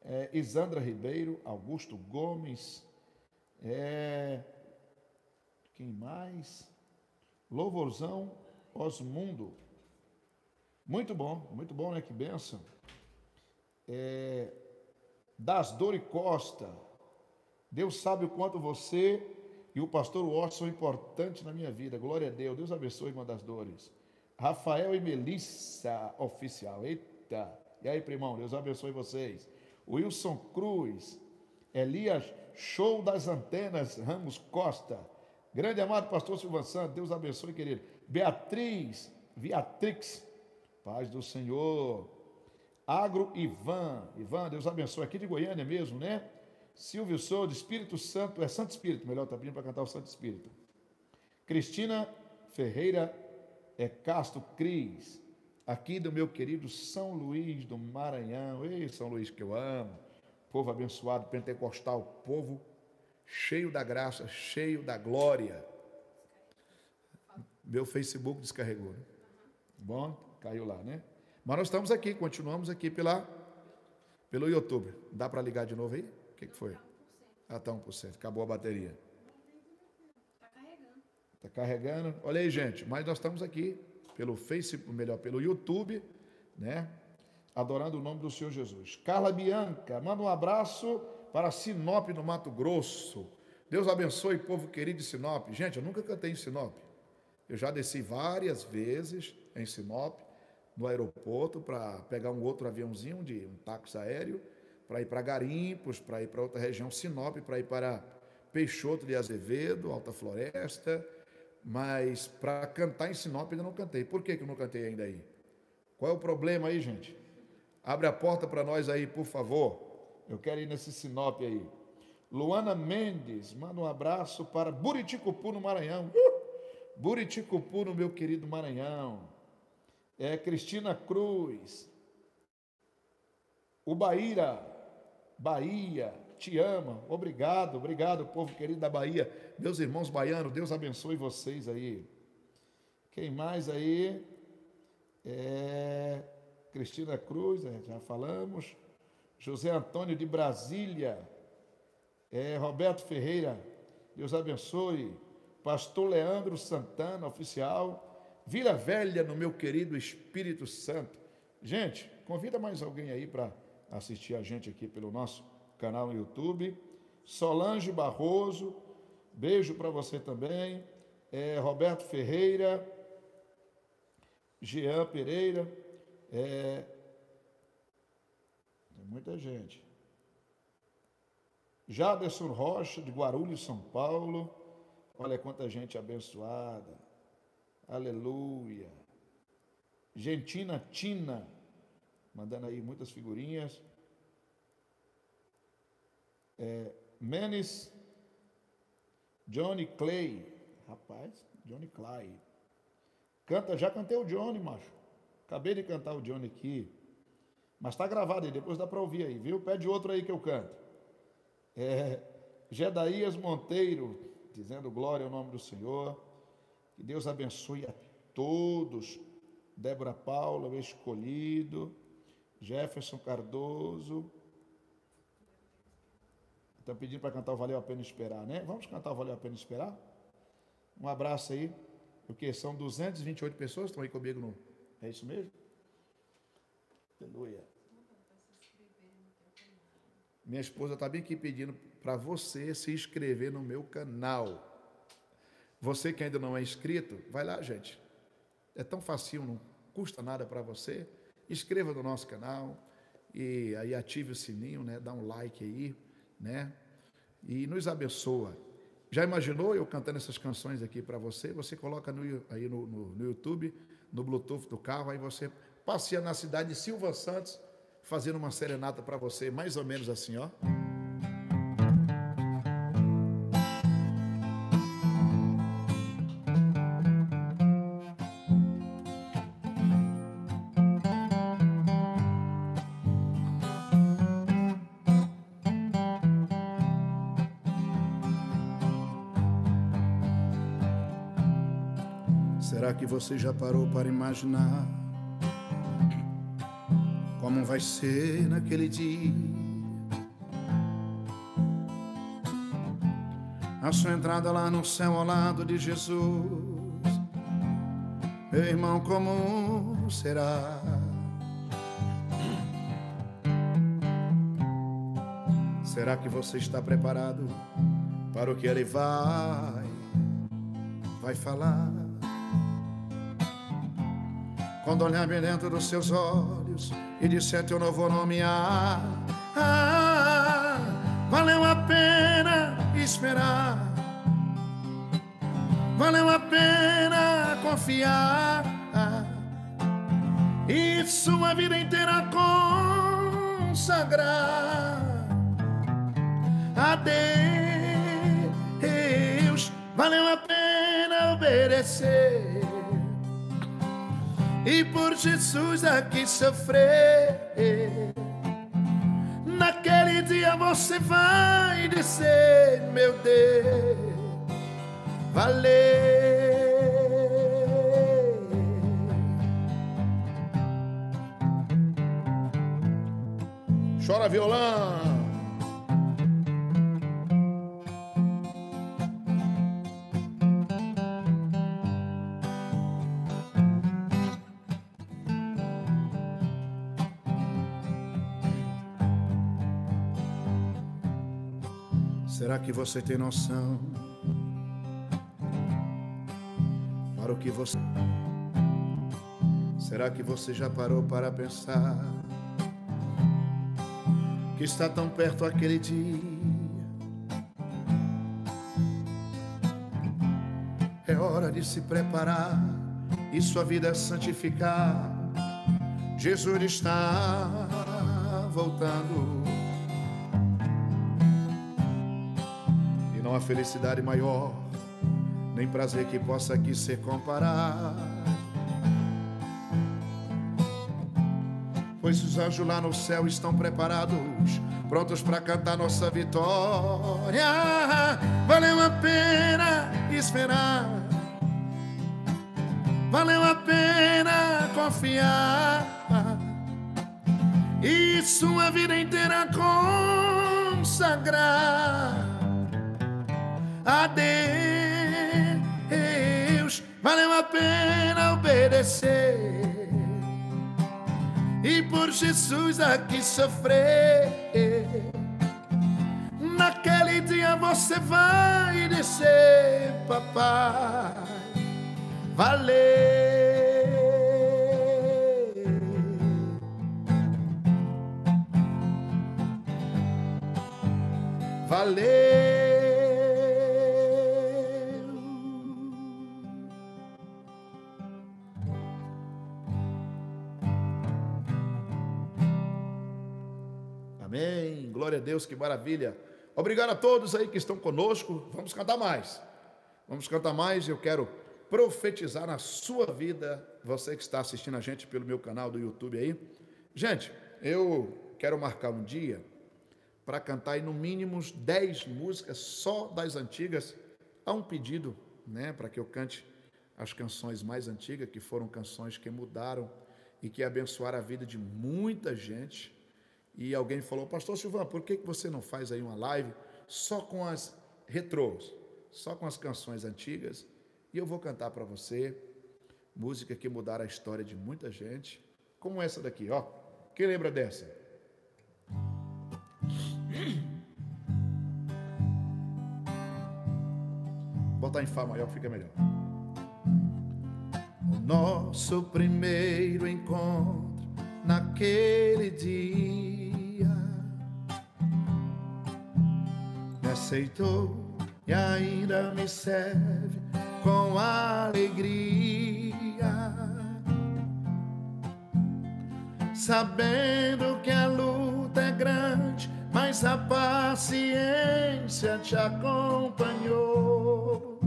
é, Isandra Ribeiro, Augusto Gomes, é, quem mais? Louvorzão Osmundo. Muito bom, muito bom, né? Que bênção. É, das Dori Costa, Deus sabe o quanto você e o pastor Washington são importantes na minha vida, glória a Deus, Deus abençoe, irmã das Dores. Rafael e Melissa Oficial, eita, e aí, primão, Deus abençoe vocês. Wilson Cruz, Elias Show das Antenas Ramos Costa, grande amado pastor Silvan Santos, Deus abençoe, querido. Beatriz, Beatrix, paz do Senhor. Agro Ivan, Ivan, Deus abençoe, aqui de Goiânia mesmo, né? Silvio Souza, Espírito Santo, é Santo Espírito, melhor, tá pedindo para cantar o Santo Espírito. Cristina Ferreira é Castro Cris, aqui do meu querido São Luís do Maranhão. Ei, São Luís que eu amo, povo abençoado, pentecostal, povo cheio da graça, cheio da glória. Meu Facebook descarregou, né? Bom, caiu lá, né? Mas nós estamos aqui, continuamos aqui pela, pelo YouTube. Dá para ligar de novo aí? O que, que foi? Ah, está um por cento. Acabou a bateria. Está carregando. Olha aí, gente. Mas nós estamos aqui pelo Facebook, melhor, pelo YouTube, né? Adorando o nome do Senhor Jesus. Carla Bianca, manda um abraço para Sinop, no Mato Grosso. Deus abençoe, povo querido de Sinop. Gente, eu nunca cantei em Sinop. Eu já desci várias vezes em Sinop, no aeroporto, para pegar um outro aviãozinho, de um táxi aéreo, para ir para Garimpos, para ir para outra região, Sinop, para ir para Peixoto de Azevedo, Alta Floresta. Mas para cantar em Sinop ainda não cantei. Por que que eu não cantei ainda aí? Qual é o problema aí, gente? Abre a porta para nós aí, por favor. Eu quero ir nesse Sinop aí. Luana Mendes, manda um abraço para Buriticupu, no Maranhão. Uh! Buriticupu, no meu querido Maranhão. É, Cristina Cruz. Ubaíra, Bahia, te ama. Obrigado, obrigado, povo querido da Bahia. Meus irmãos baianos, Deus abençoe vocês aí. Quem mais aí? É... Cristina Cruz, já falamos. José Antônio de Brasília. É, Roberto Ferreira, Deus abençoe. Pastor Leandro Santana, oficial. Vila Velha, no meu querido Espírito Santo. Gente, convida mais alguém aí para assistir a gente aqui pelo nosso canal no YouTube. Solange Barroso, beijo para você também. É, Roberto Ferreira, Jean Pereira. É, tem muita gente. Jaderson Rocha, de Guarulhos, São Paulo. Olha quanta gente abençoada. Aleluia. Gentina Tina, mandando aí muitas figurinhas. É, Menes, Johnny Clay. Rapaz, Johnny Clay. Canta, já cantei o Johnny, macho. Acabei de cantar o Johnny aqui. Mas está gravado aí, depois dá para ouvir aí, viu? Pede outro aí que eu canto. É, Jedaías Monteiro, dizendo glória ao nome do Senhor. Que Deus abençoe a todos. Débora Paula, o escolhido. Jefferson Cardoso. Estão pedindo para cantar o Valeu a Pena Esperar, né? Vamos cantar o Valeu a Pena Esperar? Um abraço aí. Porque são duzentas e vinte e oito pessoas que estão aí comigo. No... É isso mesmo? Aleluia. Minha esposa está bem aqui pedindo para você se inscrever no meu canal. Você que ainda não é inscrito, vai lá, gente. É tão facinho, não custa nada para você. Inscreva no nosso canal e aí ative o sininho, né? Dá um like aí, né? E nos abençoa. Já imaginou eu cantando essas canções aqui para você? Você coloca no, aí no, no, no YouTube, no Bluetooth do carro, aí você passeia na cidade de Silvan Santos, fazendo uma serenata para você, mais ou menos assim, ó. Será que você já parou para imaginar como vai ser naquele dia a sua entrada lá no céu ao lado de Jesus? Meu irmão, como será? Será que você está preparado para o que ele vai, vai falar? Quando olhar bem dentro dos seus olhos e disser teu novo nome, ah, ah, valeu a pena esperar, valeu a pena confiar, ah, e sua vida inteira consagrar a Deus. Valeu a pena obedecer e por Jesus aqui sofrer. Naquele dia você vai dizer: meu Deus, valeu. Chora violão. Será que você tem noção para o que você... Será que você já parou para pensar que está tão perto aquele dia? É hora de se preparar e sua vida é santificar. Jesus está voltando. E não há felicidade maior, nem prazer que possa aqui ser comparado. Pois os anjos lá no céu estão preparados, prontos para cantar nossa vitória. Valeu a pena esperar, valeu a pena confiar, e sua vida inteira consagrar a Deus. Valeu a pena obedecer e por Jesus aqui sofrer. Naquele dia você vai dizer: papai, valeu. Valeu. Amém, glória a Deus, que maravilha. Obrigado a todos aí que estão conosco. Vamos cantar mais. Vamos cantar mais. Eu quero profetizar na sua vida, você que está assistindo a gente pelo meu canal do YouTube aí. Gente, eu quero marcar um dia para cantar aí no mínimo dez músicas só das antigas. Há um pedido, né, para que eu cante as canções mais antigas, que foram canções que mudaram e que abençoaram a vida de muita gente. E alguém falou: pastor Silvan, por que você não faz aí uma live só com as retrôs, só com as canções antigas? E eu vou cantar para você música que mudaram a história de muita gente, como essa daqui, ó. Quem lembra dessa? Vou botar em Fá maior, fica melhor. O nosso primeiro encontro naquele dia me aceitou e ainda me serve com alegria, sabendo que a luta é grande, mas a paciência te acompanhou.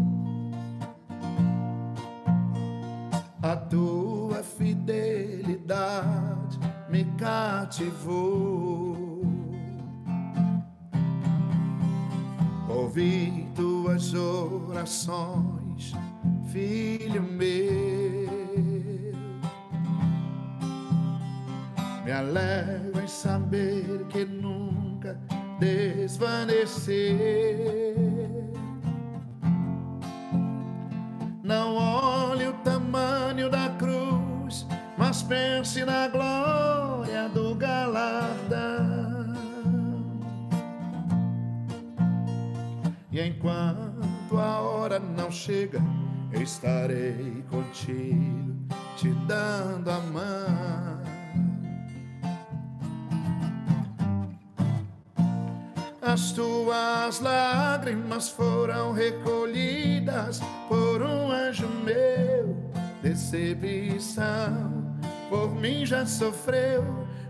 A tua fidelidade me cativou, ouvi tuas orações, filho meu. Me alegro em saber que nunca desvanecer. Não olhe o tamanho da cruz, mas pense na glória do galardão. E enquanto a hora não chega, eu estarei contigo, te dando a mão. As tuas lágrimas foram recolhidas por um anjo meu. Decepção por mim já sofreu,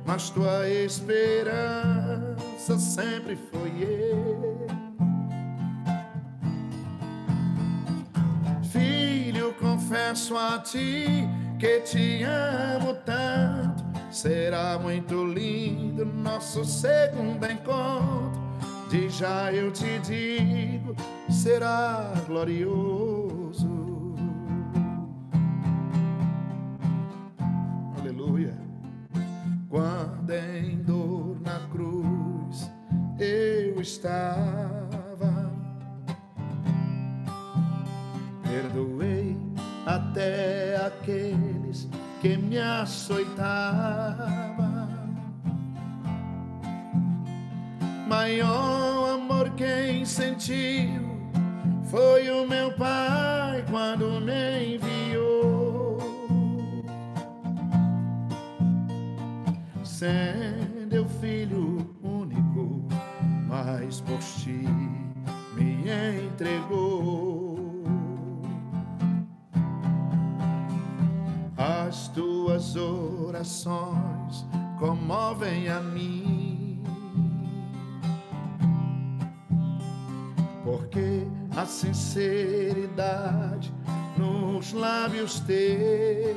mas tua esperança sempre foi eu. Filho, confesso a ti que te amo tanto. Será muito lindo nosso segundo encontro. De já eu te digo, será glorioso. Quando em dor na cruz eu estava, perdoei até aqueles que me açoitavam. Maior amor amor quem sentiu foi o meu Pai quando me enviou. Sendo eu filho único, mas por ti me entregou. As tuas orações comovem a mim, porque a sinceridade nos lábios teus,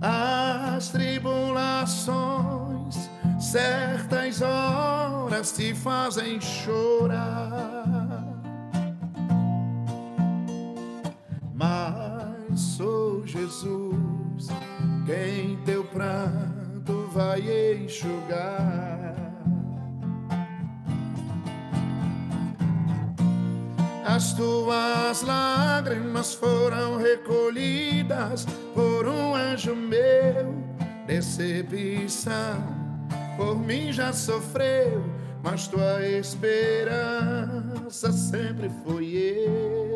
as tribulações, certas horas te fazem chorar, mas sou Jesus quem teu pranto vai enxugar. As tuas lágrimas foram recolhidas por um anjo meu. Decepção por mim já sofreu, mas tua esperança sempre foi eu.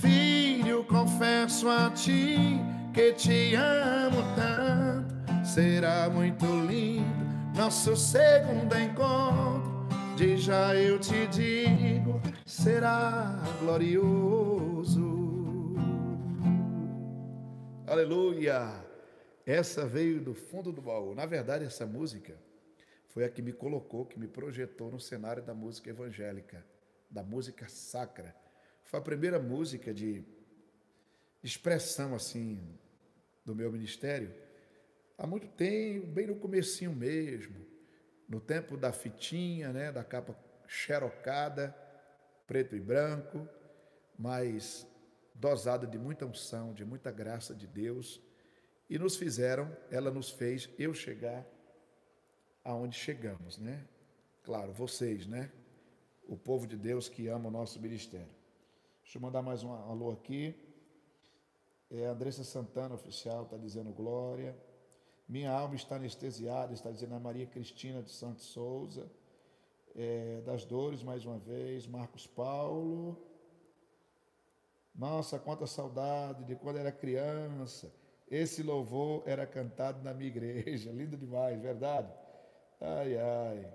Filho, confesso a ti que te amo tanto. Será muito lindo nosso segundo encontro. De já eu te digo, será glorioso. Aleluia! Essa veio do fundo do baú. Na verdade, essa música foi a que me colocou, que me projetou no cenário da música evangélica, da música sacra. Foi a primeira música de expressão, assim, do meu ministério. Há muito tempo, bem no comecinho mesmo. No tempo da fitinha, né, da capa xerocada, preto e branco, mas dosada de muita unção, de muita graça de Deus. E nos fizeram, ela nos fez eu chegar aonde chegamos, né? Claro, vocês, né? O povo de Deus que ama o nosso ministério. Deixa eu mandar mais um alô aqui. É, Andressa Santana, oficial, está dizendo glória. Minha alma está anestesiada, está dizendo a Maria Cristina de Santos Souza, é, das dores, mais uma vez, Marcos Paulo. Nossa, quanta saudade de quando era criança. Esse louvor era cantado na minha igreja. Lindo demais, verdade? Ai, ai.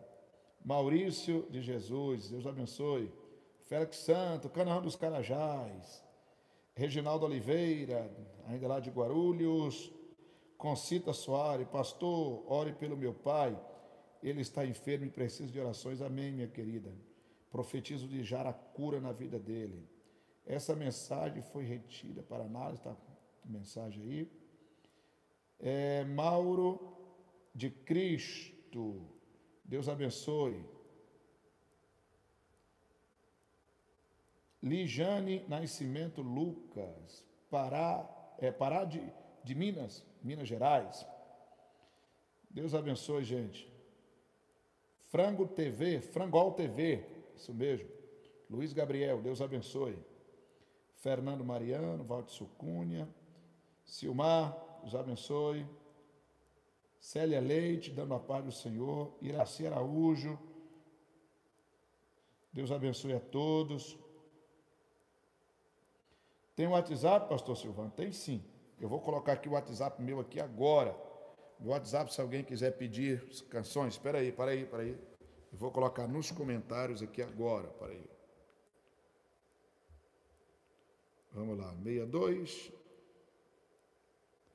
Maurício de Jesus, Deus abençoe. Félix Santo, Canaã dos Carajás. Reginaldo Oliveira, ainda lá de Guarulhos. Concita Soares, pastor, ore pelo meu pai, ele está enfermo e precisa de orações, amém, minha querida, profetizo de Jara cura na vida dele. Essa mensagem foi retida para análise, está a mensagem aí, é, Mauro de Cristo, Deus abençoe, Lijane Nascimento Lucas, Pará, é, Pará de, de Minas, Minas Gerais. Deus abençoe, gente. Frango T V, Frangol T V, isso mesmo. Luiz Gabriel, Deus abençoe. Fernando Mariano, Valdir Sucunha, Silmar, Deus abençoe. Célia Leite, dando a paz do Senhor. Iraci Araújo, Deus abençoe a todos. Tem o WhatsApp, pastor Silvan? Tem sim. Eu vou colocar aqui o WhatsApp meu aqui agora. Meu WhatsApp, se alguém quiser pedir canções, espera aí, para aí, para aí. Eu vou colocar nos comentários aqui agora, para aí. Vamos lá, seis dois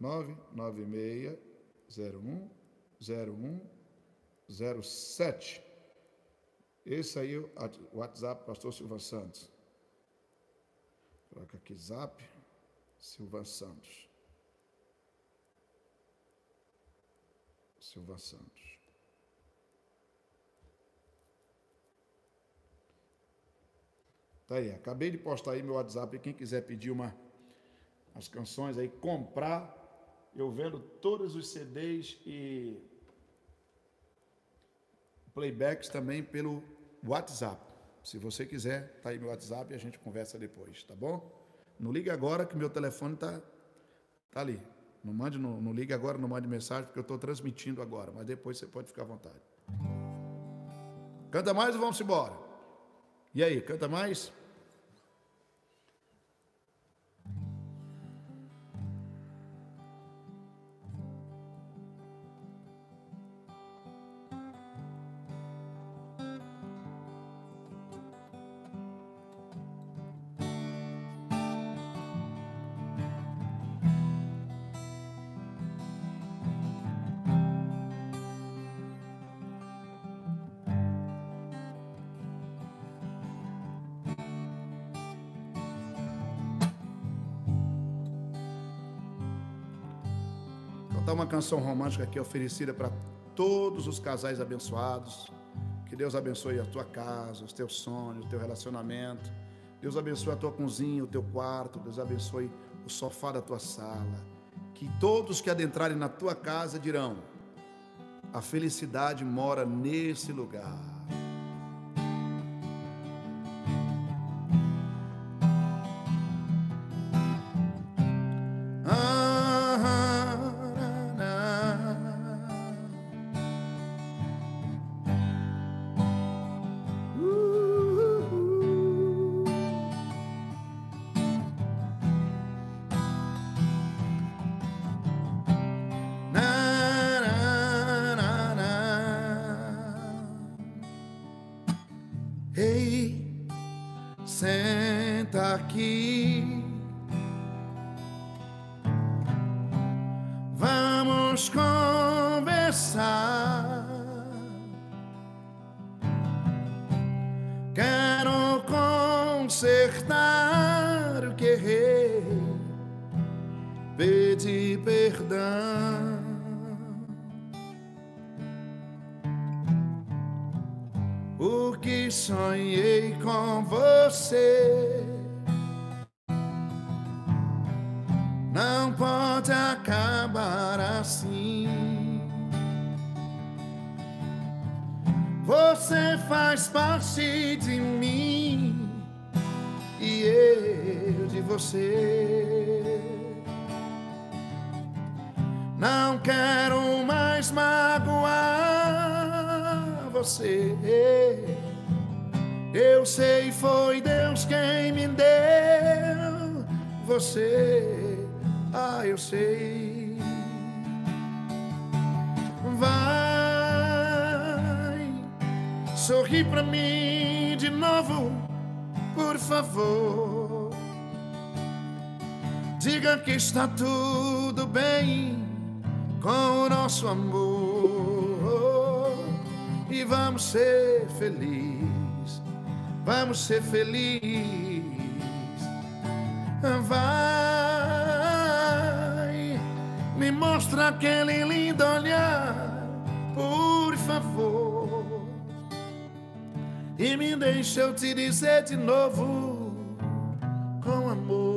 nove nove seis zero um zero um zero sete. Esse aí é o WhatsApp pastor Silvan Santos. Coloca aqui Zap Silvan Santos. Silvan Santos. Tá aí, acabei de postar aí meu WhatsApp. Quem quiser pedir uma, as canções aí, comprar, eu vendo todos os C Ds e playbacks também pelo WhatsApp. Se você quiser, tá aí meu WhatsApp e a gente conversa depois, tá bom? Não liga agora que meu telefone tá, tá ali. Não mande, não, não ligue agora, não mande mensagem, porque eu estou transmitindo agora, mas depois você pode ficar à vontade. Canta mais ou vamos embora? E aí, canta mais? Uma canção romântica que é oferecida para todos os casais abençoados. Que Deus abençoe a tua casa, os teus sonhos, o teu relacionamento. Deus abençoe a tua cozinha, o teu quarto. Deus abençoe o sofá da tua sala. Que todos que adentrarem na tua casa dirão: a felicidade mora nesse lugar. Está tudo bem com o nosso amor e vamos ser felizes, vamos ser felizes. Vai, me mostra aquele lindo olhar, por favor, e me deixa eu te dizer de novo com amor: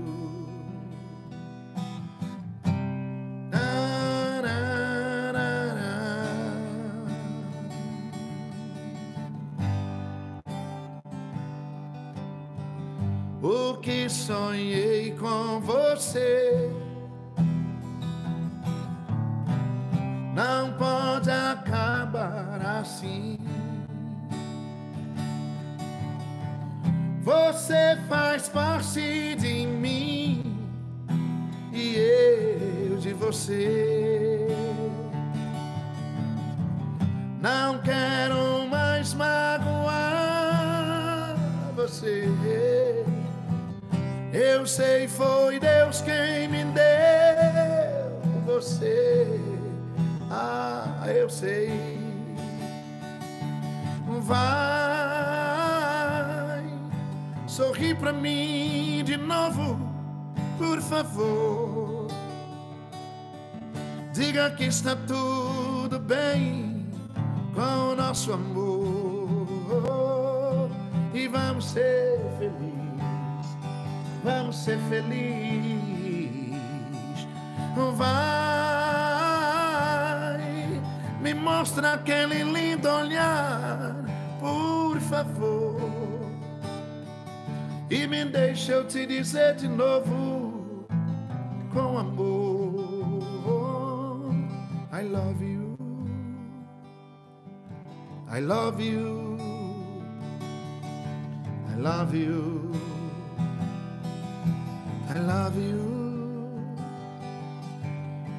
Sonhei com você, não pode acabar assim. Você faz parte de mim e eu de você. Não quero mais magoar você. Eu sei, foi Deus quem me deu você. Ah, eu sei. Vai, sorri pra mim de novo, por favor. Diga que está tudo bem com o nosso amor e vamos ser felizes, vamos ser felizes. Vai, me mostra aquele lindo olhar, por favor, e me deixa eu te dizer de novo, com amor, I love you, I love you, I love you, I love you,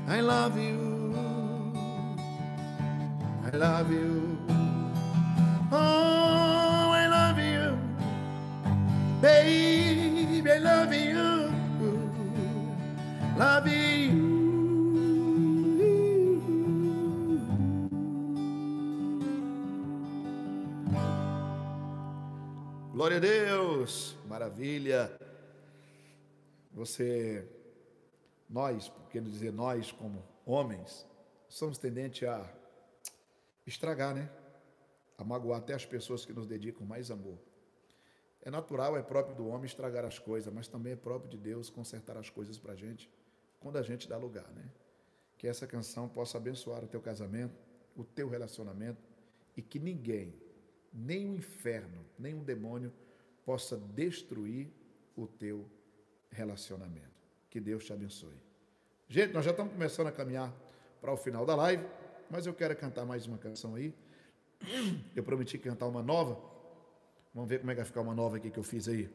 I love you, I love you. Oh, I love you, baby, I love you, love you. Glória a Deus, maravilha. Você, nós, por que dizer nós como homens, somos tendentes a estragar, né? A magoar até as pessoas que nos dedicam mais amor. É natural, é próprio do homem estragar as coisas, mas também é próprio de Deus consertar as coisas para a gente, quando a gente dá lugar, né? Que essa canção possa abençoar o teu casamento, o teu relacionamento, e que ninguém, nem o inferno, nem o demônio, possa destruir o teu relacionamento. Que Deus te abençoe. Gente, nós já estamos começando a caminhar para o final da live, mas eu quero cantar mais uma canção aí. Eu prometi cantar uma nova. Vamos ver como é que vai ficar uma nova aqui que eu fiz aí.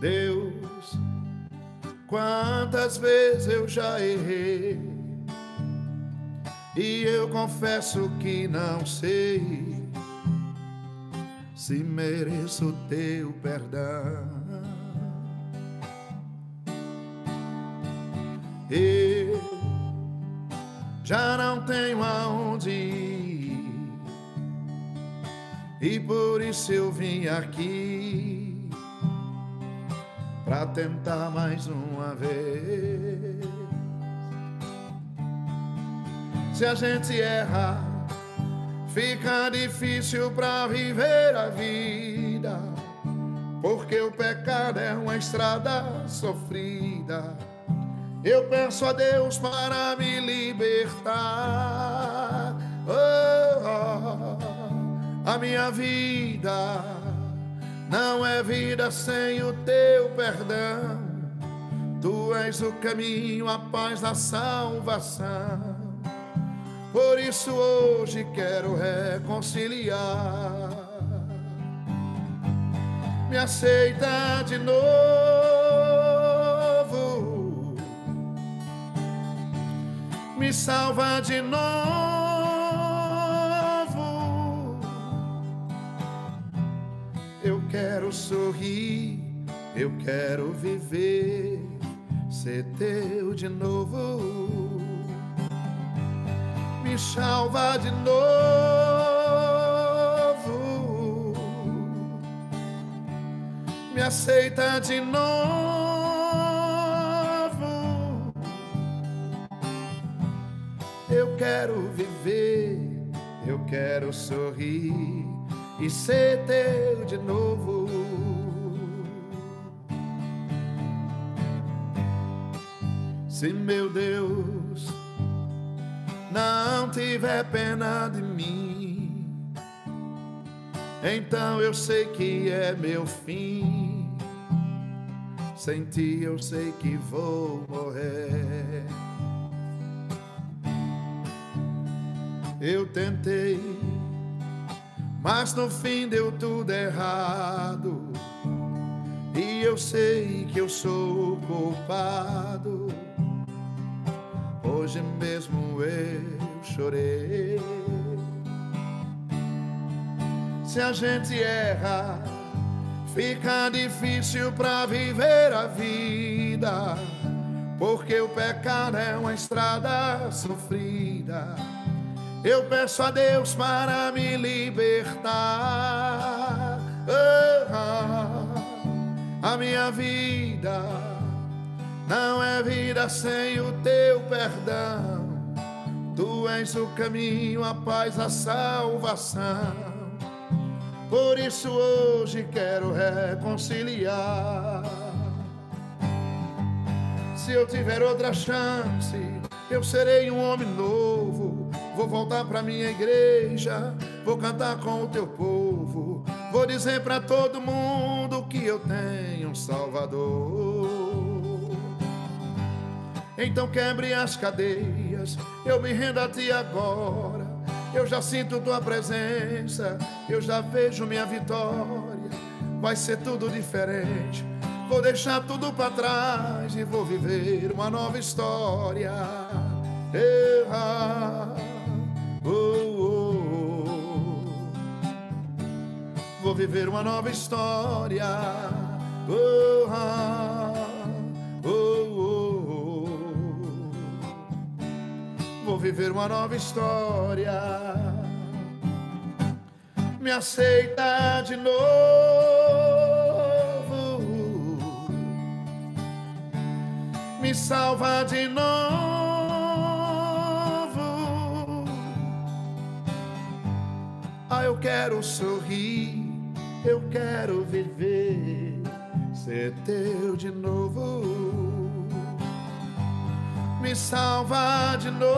Deus, quantas vezes eu já errei, e eu confesso que não sei se mereço teu perdão. Eu já não tenho aonde ir, e por isso eu vim aqui pra tentar mais uma vez. Se a gente erra, fica difícil pra viver a vida, porque o pecado é uma estrada sofrida. Eu peço a Deus para me libertar, oh, oh. A minha vida não é vida sem o teu perdão. Tu és o caminho, a paz da salvação. Por isso hoje quero reconciliar. Me aceita de novo, me salva de novo. Eu quero sorrir, eu quero viver, ser teu de novo. Me salva de novo, me aceita de novo. Eu quero viver, eu quero sorrir e ser teu de novo. Se meu Deus não tiver pena de mim, então eu sei que é meu fim. Sem ti eu sei que vou morrer. Eu tentei, mas no fim deu tudo errado, e eu sei que eu sou o culpado. Hoje mesmo eu chorei. Se a gente erra, fica difícil pra viver a vida, porque o pecado é uma estrada sofrida. Eu peço a Deus para me libertar, oh, oh. A minha vida não é vida sem o teu perdão. Tu és o caminho, a paz, a salvação. Por isso hoje quero reconciliar. Se eu tiver outra chance, eu serei um homem novo. Vou voltar pra minha igreja, vou cantar com o teu povo. Vou dizer pra todo mundo que eu tenho um Salvador. Então quebre as cadeias, eu me rendo a ti agora. Eu já sinto tua presença, eu já vejo minha vitória. Vai ser tudo diferente, vou deixar tudo pra trás e vou viver uma nova história. Eu, ah, oh, oh, oh. Vou viver uma nova história. Oh, ah, oh, oh, oh. Vou viver uma nova história. Me aceita de novo, me salva de novo. Ah, eu quero sorrir, eu quero viver, ser teu de novo. Me salva de novo,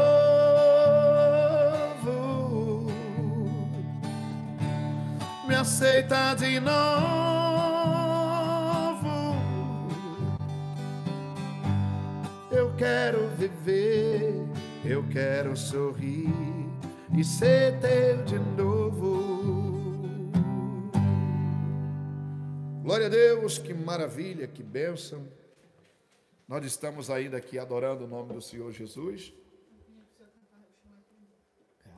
me aceita de novo. Eu quero viver, eu quero sorrir e ser teu de novo. Glória a Deus, que maravilha, que bênção. Nós estamos ainda aqui adorando o nome do Senhor Jesus.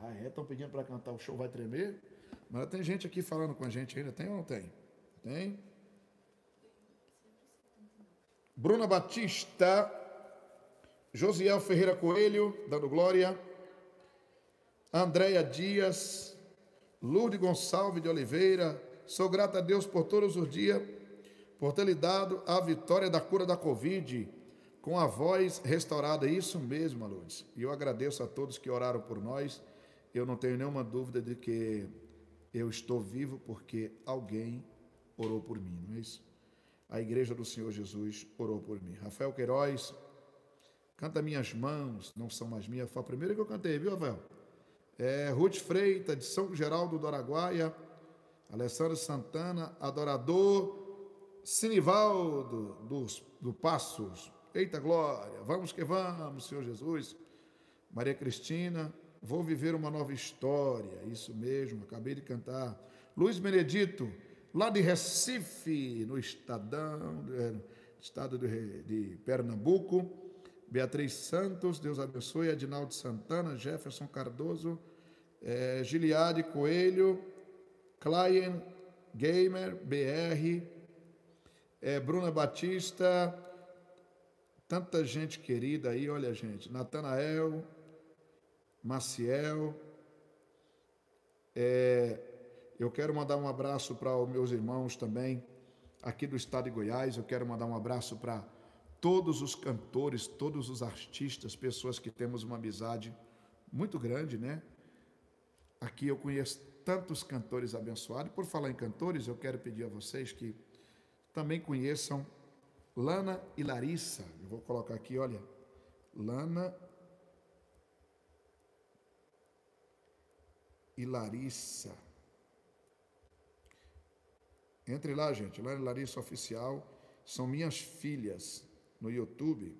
Ah, é, estão pedindo para cantar O Show Vai Tremer. Mas tem gente aqui falando com a gente ainda, tem ou não tem? Tem. Bruna Batista, Josiel Ferreira Coelho, dando glória. Andréia Dias, Lourdes Gonçalves de Oliveira. Sou grata a Deus por todos os dias, por ter lhe dado a vitória da cura da Covid, com a voz restaurada. Isso mesmo, Lourdes. E eu agradeço a todos que oraram por nós. Eu não tenho nenhuma dúvida de que eu estou vivo porque alguém orou por mim, não é isso? A Igreja do Senhor Jesus orou por mim. Rafael Queiroz, canta Minhas Mãos, Não São Mais Minhas. Foi a primeira que eu cantei, viu, Rafael? É, Ruth Freitas, de São Geraldo do Araguaia. Alessandro Santana, adorador. Sinivaldo, dos, do Passos. Eita glória, vamos que vamos, Senhor Jesus. Maria Cristina, vou viver uma nova história. Isso mesmo, acabei de cantar. Luiz Benedito, lá de Recife, no Estadão, estado de, de Pernambuco. Beatriz Santos, Deus abençoe. Adinaldo Santana, Jefferson Cardoso, eh, Giliade Coelho, Klein Gamer, B R, eh, Bruna Batista, tanta gente querida aí, olha gente, Natanael, Maciel, eh, eu quero mandar um abraço para os meus irmãos também, aqui do estado de Goiás. Eu quero mandar um abraço para todos os cantores, todos os artistas, pessoas que temos uma amizade muito grande, né? Aqui eu conheço tantos cantores abençoados. Por falar em cantores, eu quero pedir a vocês que também conheçam Lana e Larissa. Eu vou colocar aqui, olha, Lana e Larissa. Entre lá, gente, Lana e Larissa Oficial, são minhas filhas. No YouTube,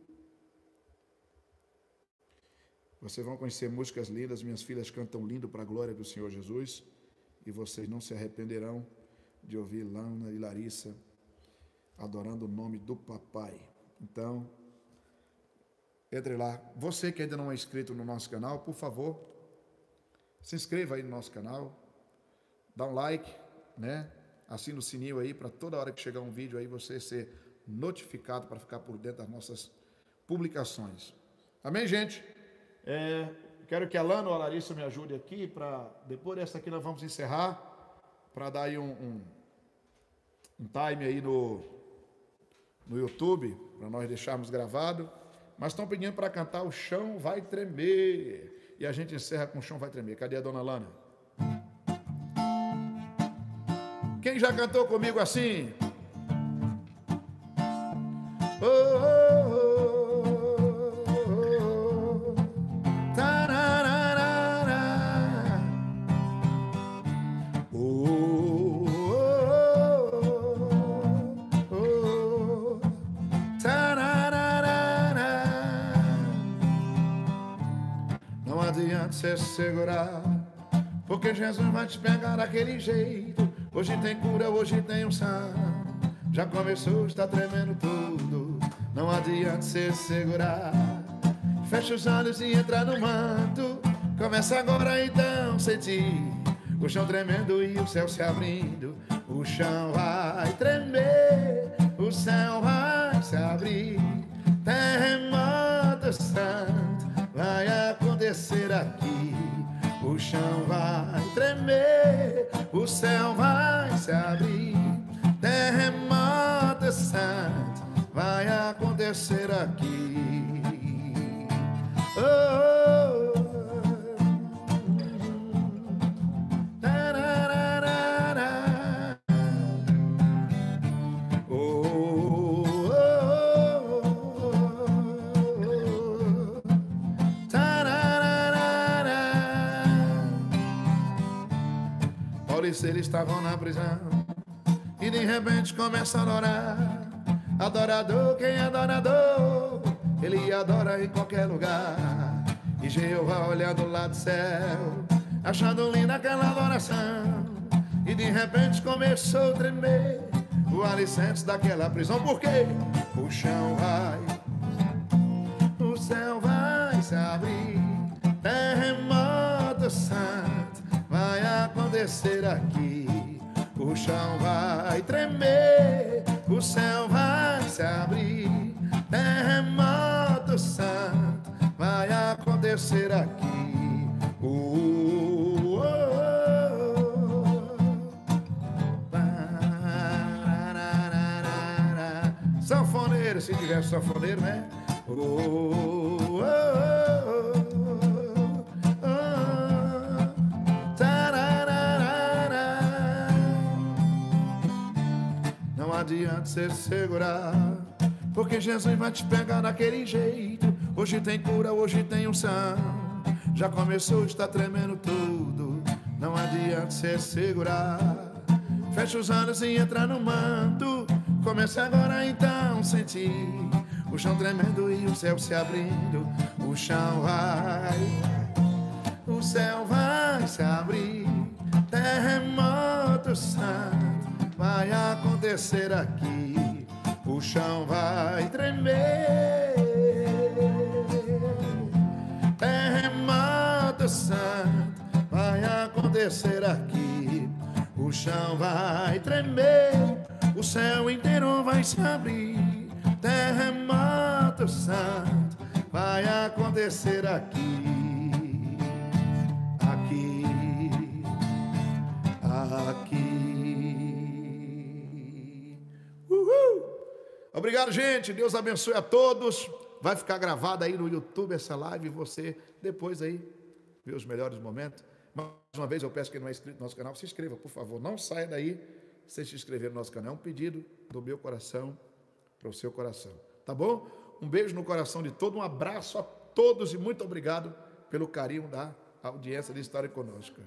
vocês vão conhecer músicas lindas. Minhas filhas cantam lindo para a glória do Senhor Jesus, e vocês não se arrependerão de ouvir Lana e Larissa adorando o nome do papai. Então, entre lá. Você que ainda não é inscrito no nosso canal, por favor, se inscreva aí no nosso canal, dá um like, né? Assina o sininho aí para toda hora que chegar um vídeo aí você ser notificado, para ficar por dentro das nossas publicações. Amém, gente? É, quero que a Lana ou a Larissa me ajude aqui, para depois dessa aqui nós vamos encerrar, para dar aí um, um, um time aí no, no YouTube, para nós deixarmos gravado. Mas estão pedindo para cantar O Chão Vai Tremer. e a gente encerra com o chão vai tremer. Cadê a dona Lana? Quem já cantou comigo assim? Oh, oh, oh. Você segurar, porque Jesus vai te pegar daquele jeito. Hoje tem cura, hoje tem um santo. Já começou, está tremendo tudo. Não adianta você segurar. Fecha os olhos e entra no manto. Começa agora então sentir o chão tremendo e o céu se abrindo. O chão vai tremer, o céu vai se abrir. Terremoto santo vai acontecer aqui. O chão vai tremer, o céu vai se abrir. Terremoto santo vai acontecer aqui. Oh, eles estavam na prisão e de repente começaram a orar. Adorador, quem é adorador? Ele adora em qualquer lugar. E Jeová olha do lado do céu, achando linda aquela adoração. E de repente começou a tremer o alicerce daquela prisão. Por quê? O chão vai, o céu vai se abrir. Terremoto santo vai acontecer aqui. O chão vai tremer, o céu vai se abrir. Terremoto santo vai acontecer aqui. Oh, oh, oh. Sanfoneiro, se tiver sanfoneiro, né? Oh, oh, oh, oh. Não adianta você segurar, porque Jesus vai te pegar daquele jeito. Hoje tem cura, hoje tem unção. Já começou, está tremendo tudo. Não adianta você segurar. Fecha os olhos e entra no manto. Começa agora então sentir o chão tremendo e o céu se abrindo. O chão vai, o céu vai se abrir. Terremoto santo vai acontecer aqui. O chão vai tremer, terremoto santo vai acontecer aqui. O chão vai tremer, o céu inteiro vai se abrir. Terremoto santo vai acontecer aqui. Aqui, aqui. Uhul. Obrigado, gente. Deus abençoe a todos. Vai ficar gravada aí no YouTube essa live. Você depois aí vê os melhores momentos. Mais uma vez eu peço que não é inscrito no nosso canal, se inscreva, por favor. Não saia daí sem se inscrever no nosso canal. É um pedido do meu coração para o seu coração. Tá bom? Um beijo no coração de todo. Um abraço a todos e muito obrigado pelo carinho da audiência de História Conosco.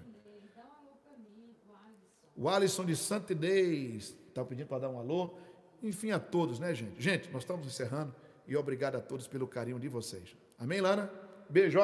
O Alisson de Santidez está pedindo para dar um alô. Enfim, a todos, né, gente? Gente, nós estamos encerrando e obrigado a todos pelo carinho de vocês. Amém, Lana? Beijo.